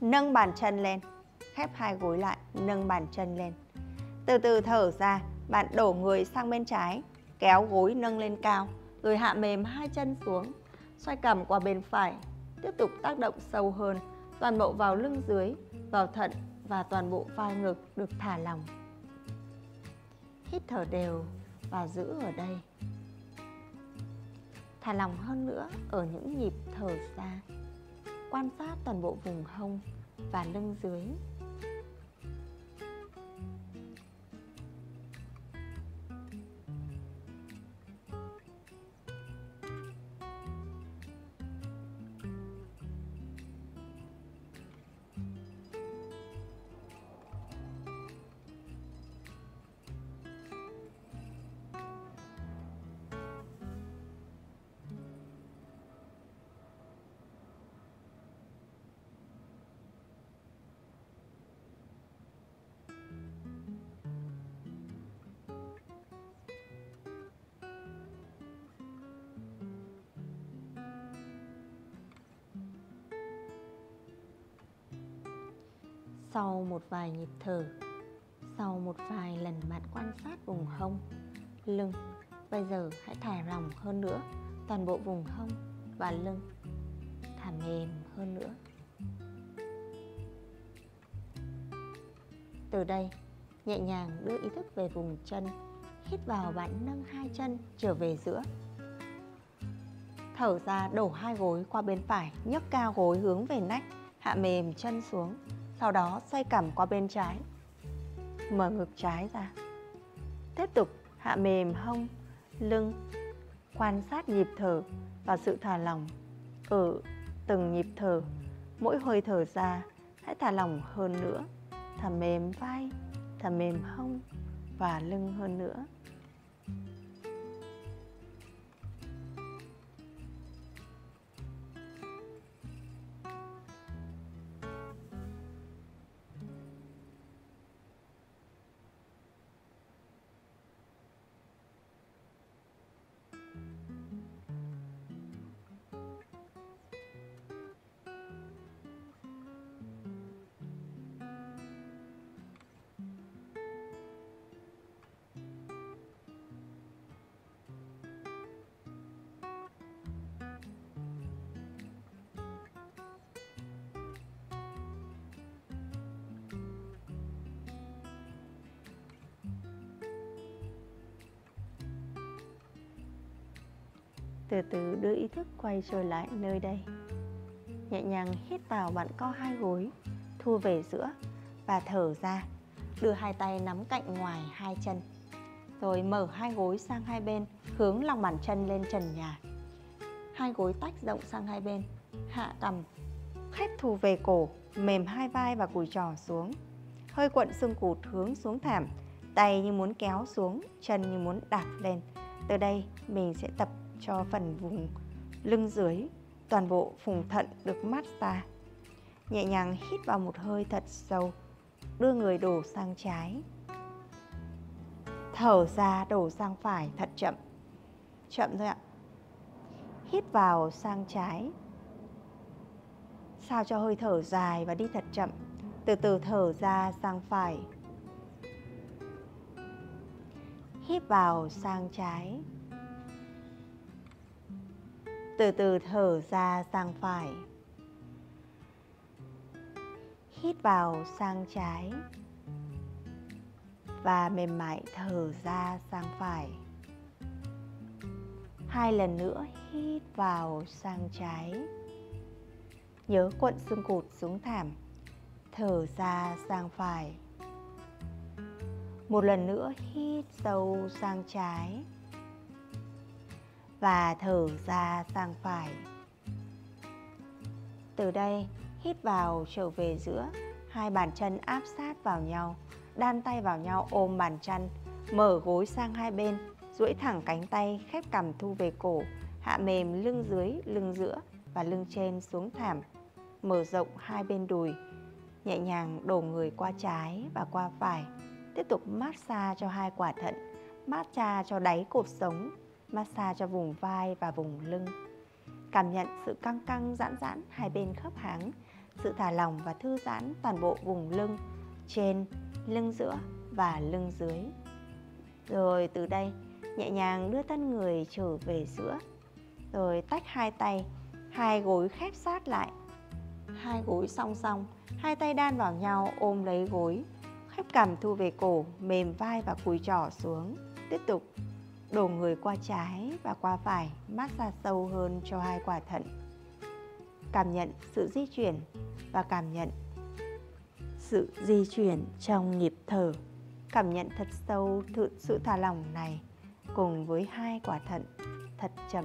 nâng bàn chân lên. Khép hai gối lại, nâng bàn chân lên. Từ từ thở ra, bạn đổ người sang bên trái, kéo gối nâng lên cao, rồi hạ mềm hai chân xuống, xoay cằm qua bên phải, tiếp tục tác động sâu hơn, toàn bộ vào lưng dưới, vào thận và toàn bộ vai ngực được thả lỏng. Hít thở đều và giữ ở đây. Thả lỏng hơn nữa ở những nhịp thở ra. Quan sát toàn bộ vùng hông và lưng dưới. Sau một vài nhịp thở, sau một vài lần bạn quan sát vùng hông, lưng, bây giờ hãy thả lỏng hơn nữa toàn bộ vùng hông và lưng, thả mềm hơn nữa. Từ đây, nhẹ nhàng đưa ý thức về vùng chân. Hít vào, bạn nâng hai chân trở về giữa. Thở ra, đổ hai gối qua bên phải, nhấc cao gối hướng về nách, hạ mềm chân xuống. Sau đó xoay cằm qua bên trái, mở ngực trái ra. Tiếp tục hạ mềm hông, lưng, quan sát nhịp thở và sự thả lỏng ở từng nhịp thở. Mỗi hơi thở ra, hãy thả lỏng hơn nữa, thả mềm vai, thả mềm hông và lưng hơn nữa. Từ từ đưa ý thức quay trở lại nơi đây. Nhẹ nhàng hít vào, bạn co hai gối, thu về giữa và thở ra. Đưa hai tay nắm cạnh ngoài hai chân, rồi mở hai gối sang hai bên, hướng lòng bàn chân lên trần nhà. Hai gối tách rộng sang hai bên, hạ cằm, khép thu về cổ, mềm hai vai và cùi trỏ xuống. Hơi cuộn xương cụt hướng xuống thảm, tay như muốn kéo xuống, chân như muốn đạp lên. Từ đây mình sẽ tập cho phần vùng lưng dưới, toàn bộ vùng thận được massage. Nhẹ nhàng hít vào một hơi thật sâu, đưa người đổ sang trái. Thở ra đổ sang phải thật chậm. Chậm thôi ạ. Hít vào sang trái. Sao cho hơi thở dài và đi thật chậm. Từ từ thở ra sang phải. Hít vào sang trái. Từ từ thở ra sang phải. Hít vào sang trái. Và mềm mại thở ra sang phải. Hai lần nữa hít vào sang trái. Nhớ cuộn xương cụt xuống thảm. Thở ra sang phải. Một lần nữa hít sâu sang trái. Và thở ra sang phải. Từ đây, hít vào trở về giữa. Hai bàn chân áp sát vào nhau. Đan tay vào nhau ôm bàn chân. Mở gối sang hai bên. Duỗi thẳng cánh tay, khép cằm thu về cổ. Hạ mềm lưng dưới, lưng giữa và lưng trên xuống thảm. Mở rộng hai bên đùi. Nhẹ nhàng đổ người qua trái và qua phải. Tiếp tục massage cho hai quả thận. Massage cho đáy cột sống. Massage cho vùng vai và vùng lưng. Cảm nhận sự căng căng giãn giãn hai bên khớp háng, sự thả lỏng và thư giãn toàn bộ vùng lưng trên, lưng giữa và lưng dưới. Rồi từ đây, nhẹ nhàng đưa thân người trở về giữa. Rồi tách hai tay, hai gối khép sát lại. Hai gối song song, hai tay đan vào nhau ôm lấy gối. Khép cằm thu về cổ, mềm vai và cùi trỏ xuống. Tiếp tục đổ người qua trái và qua phải, massage sâu hơn cho hai quả thận. Cảm nhận sự di chuyển và cảm nhận sự di chuyển trong nhịp thở. Cảm nhận thật sâu sự thả lỏng này cùng với hai quả thận thật chậm.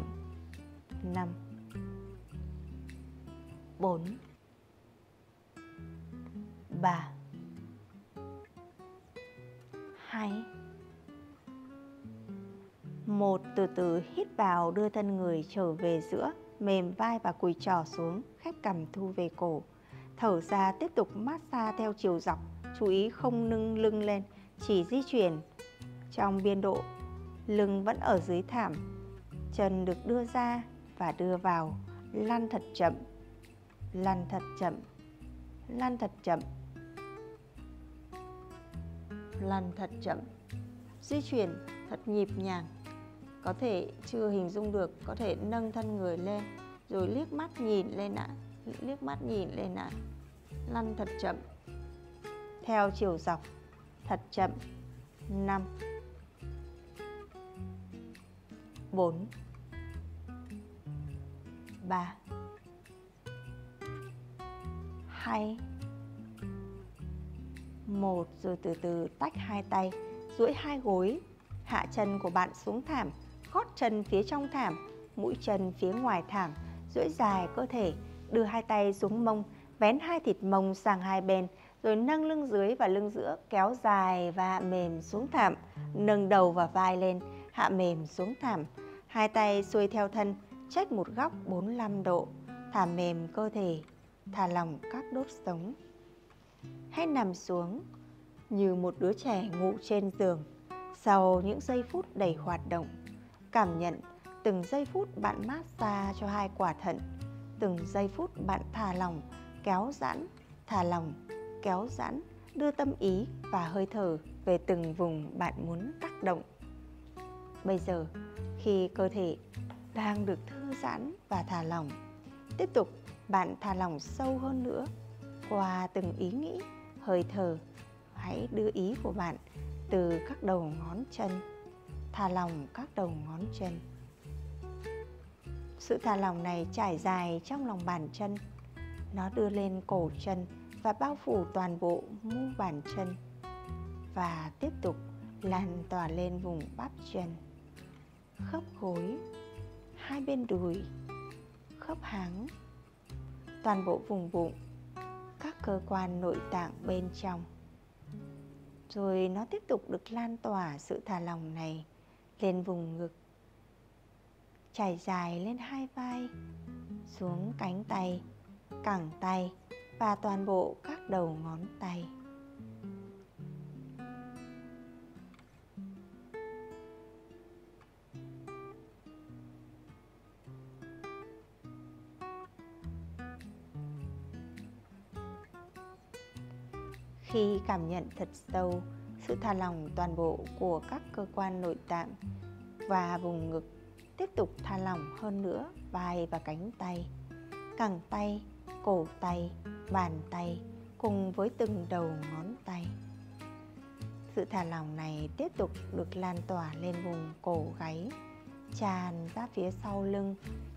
Năm, bốn, ba, hai, một. Từ từ hít vào, đưa thân người trở về giữa, mềm vai và cùi trỏ xuống, khép cằm thu về cổ. Thở ra tiếp tục massage theo chiều dọc, chú ý không nâng lưng lên, chỉ di chuyển trong biên độ, lưng vẫn ở dưới thảm, chân được đưa ra và đưa vào, lăn thật chậm, lăn thật chậm, lăn thật chậm, lăn thật chậm, di chuyển thật nhịp nhàng. Có thể chưa hình dung được, có thể nâng thân người lên, rồi liếc mắt nhìn lên ạ, liếc mắt nhìn lên ạ. Lăn thật chậm, theo chiều dọc, thật chậm. Năm, bốn, ba, hai, một. Rồi từ từ tách hai tay, duỗi hai gối, hạ chân của bạn xuống thảm, gót chân phía trong thảm, mũi chân phía ngoài thảm, duỗi dài cơ thể, đưa hai tay xuống mông, vén hai thịt mông sang hai bên, rồi nâng lưng dưới và lưng giữa, kéo dài và mềm xuống thảm, nâng đầu và vai lên, hạ mềm xuống thảm, hai tay xuôi theo thân, chách một góc bốn mươi lăm độ, thả mềm cơ thể, thả lỏng các đốt sống. Hãy nằm xuống như một đứa trẻ ngủ trên giường. Sau những giây phút đầy hoạt động, cảm nhận từng giây phút bạn mát xa cho hai quả thận, từng giây phút bạn thả lỏng, kéo giãn, thả lỏng, kéo giãn, đưa tâm ý và hơi thở về từng vùng bạn muốn tác động. Bây giờ, khi cơ thể đang được thư giãn và thả lỏng, tiếp tục bạn thả lỏng sâu hơn nữa qua từng ý nghĩ, hơi thở. Hãy đưa ý của bạn từ các đầu ngón chân, thả lỏng các đầu ngón chân. Sự thả lỏng này trải dài trong lòng bàn chân, nó đưa lên cổ chân và bao phủ toàn bộ mu bàn chân và tiếp tục lan tỏa lên vùng bắp chân, khớp gối, hai bên đùi, khớp háng, toàn bộ vùng bụng, các cơ quan nội tạng bên trong. Rồi nó tiếp tục được lan tỏa sự thả lỏng này lên vùng ngực, trải dài lên hai vai, xuống cánh tay, cẳng tay và toàn bộ các đầu ngón tay. Khi cảm nhận thật sâu sự thả lỏng toàn bộ của các cơ quan nội tạng và vùng ngực, tiếp tục thả lỏng hơn nữa vai và cánh tay, cẳng tay, cổ tay, bàn tay cùng với từng đầu ngón tay. Sự thả lỏng này tiếp tục được lan tỏa lên vùng cổ gáy, tràn ra phía sau lưng,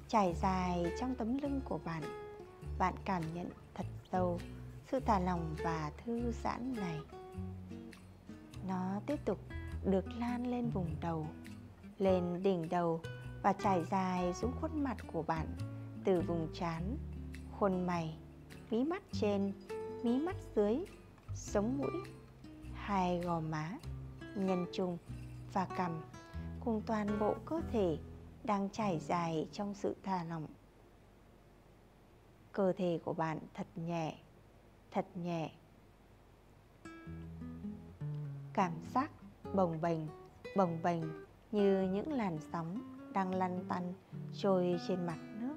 trải dài trong tấm lưng của bạn. Bạn cảm nhận thật sâu sự thả lỏng và thư giãn này. Nó tiếp tục được lan lên vùng đầu, lên đỉnh đầu và trải dài xuống khuôn mặt của bạn, từ vùng trán, khuôn mày, mí mắt trên, mí mắt dưới, sống mũi, hai gò má, nhân trung và cằm, cùng toàn bộ cơ thể đang trải dài trong sự thả lỏng. Cơ thể của bạn thật nhẹ, thật nhẹ. Cảm giác bồng bềnh, bồng bềnh như những làn sóng đang lăn tăn trôi trên mặt nước.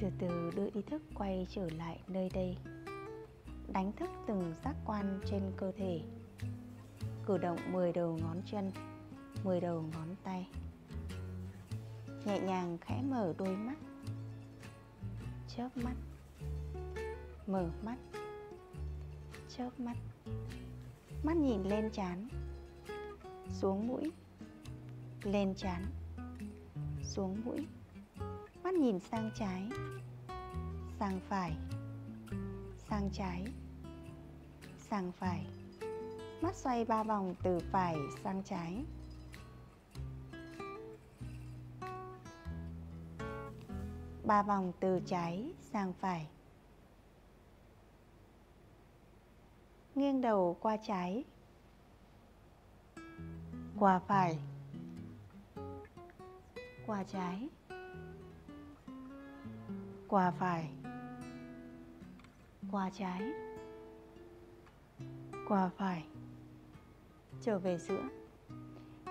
Từ từ đưa ý thức quay trở lại nơi đây. Đánh thức từng giác quan trên cơ thể. Cử động mười đầu ngón chân, mười đầu ngón tay. Nhẹ nhàng khẽ mở đôi mắt. Chớp mắt. Mở mắt. Chớp mắt. Mắt nhìn lên trán. Xuống mũi. Lên trán. Xuống mũi. Mắt nhìn sang trái. Sang phải. Sang trái. Sang phải. Mắt xoay ba vòng từ phải sang trái. Ba vòng từ trái sang phải. Nghiêng đầu qua trái. Qua phải. Qua trái. Qua phải. Qua trái. Qua phải. Trở về giữa.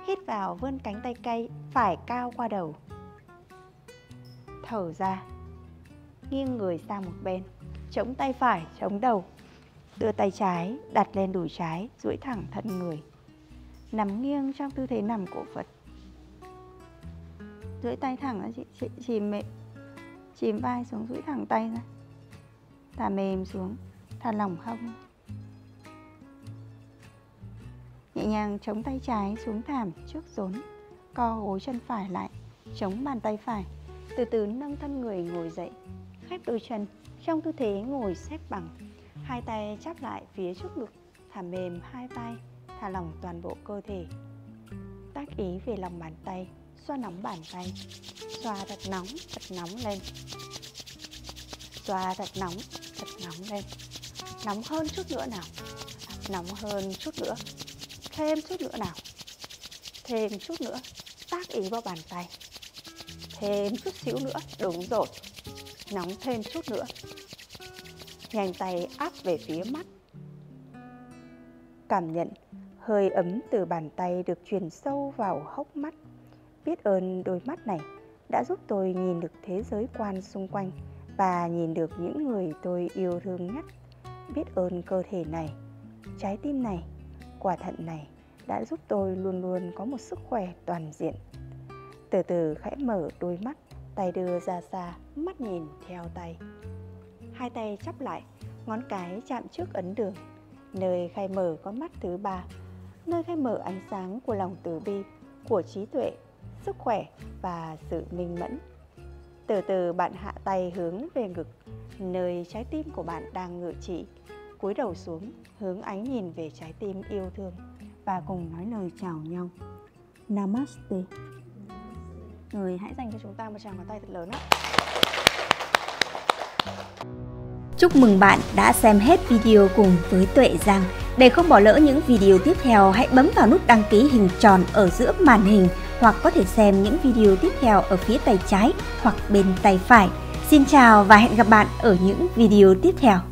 Hít vào vươn cánh tay cây phải cao qua đầu. Thở ra. Nghiêng người sang một bên. Chống tay phải, chống đầu. Đưa tay trái đặt lên đùi trái, duỗi thẳng thận người. Nằm nghiêng trong tư thế nằm cổ Phật. Duỗi tay thẳng ra, chị, chị chìm mệt. Chìm vai xuống, duỗi thẳng tay ra. Thả mềm xuống, thả lỏng hông. Nhẹ nhàng chống tay trái xuống thảm trước rốn. Co gối chân phải lại, chống bàn tay phải. Từ từ nâng thân người ngồi dậy. Khép đôi chân trong tư thế ngồi xếp bằng. Hai tay chắp lại phía trước ngực. Thả mềm hai tay, thả lỏng toàn bộ cơ thể. Tác ý về lòng bàn tay. Xoa nóng bàn tay. Xoa thật nóng, thật nóng lên. Xoa thật nóng, thật nóng lên. Nóng hơn chút nữa nào. Nóng hơn chút nữa. Thêm chút nữa nào. Thêm chút nữa. Tác ý vào bàn tay. Thêm chút xíu nữa. Đúng rồi. Nóng thêm chút nữa. Nhanh tay áp về phía mắt. Cảm nhận hơi ấm từ bàn tay được truyền sâu vào hốc mắt. Biết ơn đôi mắt này đã giúp tôi nhìn được thế giới quan xung quanh và nhìn được những người tôi yêu thương nhất. Biết ơn cơ thể này, trái tim này, quả thận này đã giúp tôi luôn luôn có một sức khỏe toàn diện. Từ từ khẽ mở đôi mắt, tay đưa ra xa, mắt nhìn theo tay. Hai tay chắp lại, ngón cái chạm trước ấn đường, nơi khai mở con mắt thứ ba, nơi khai mở ánh sáng của lòng từ bi, của trí tuệ, sức khỏe và sự minh mẫn. Từ từ bạn hạ tay hướng về ngực, nơi trái tim của bạn đang ngự trị. Cúi đầu xuống, hướng ánh nhìn về trái tim yêu thương và cùng nói lời chào nhau. Namaste. Rồi, hãy dành cho chúng ta một tràng pháo tay thật lớn ạ. Chúc mừng bạn đã xem hết video cùng với Tuệ Giang. Để không bỏ lỡ những video tiếp theo, hãy bấm vào nút đăng ký hình tròn ở giữa màn hình hoặc có thể xem những video tiếp theo ở phía tay trái hoặc bên tay phải. Xin chào và hẹn gặp bạn ở những video tiếp theo.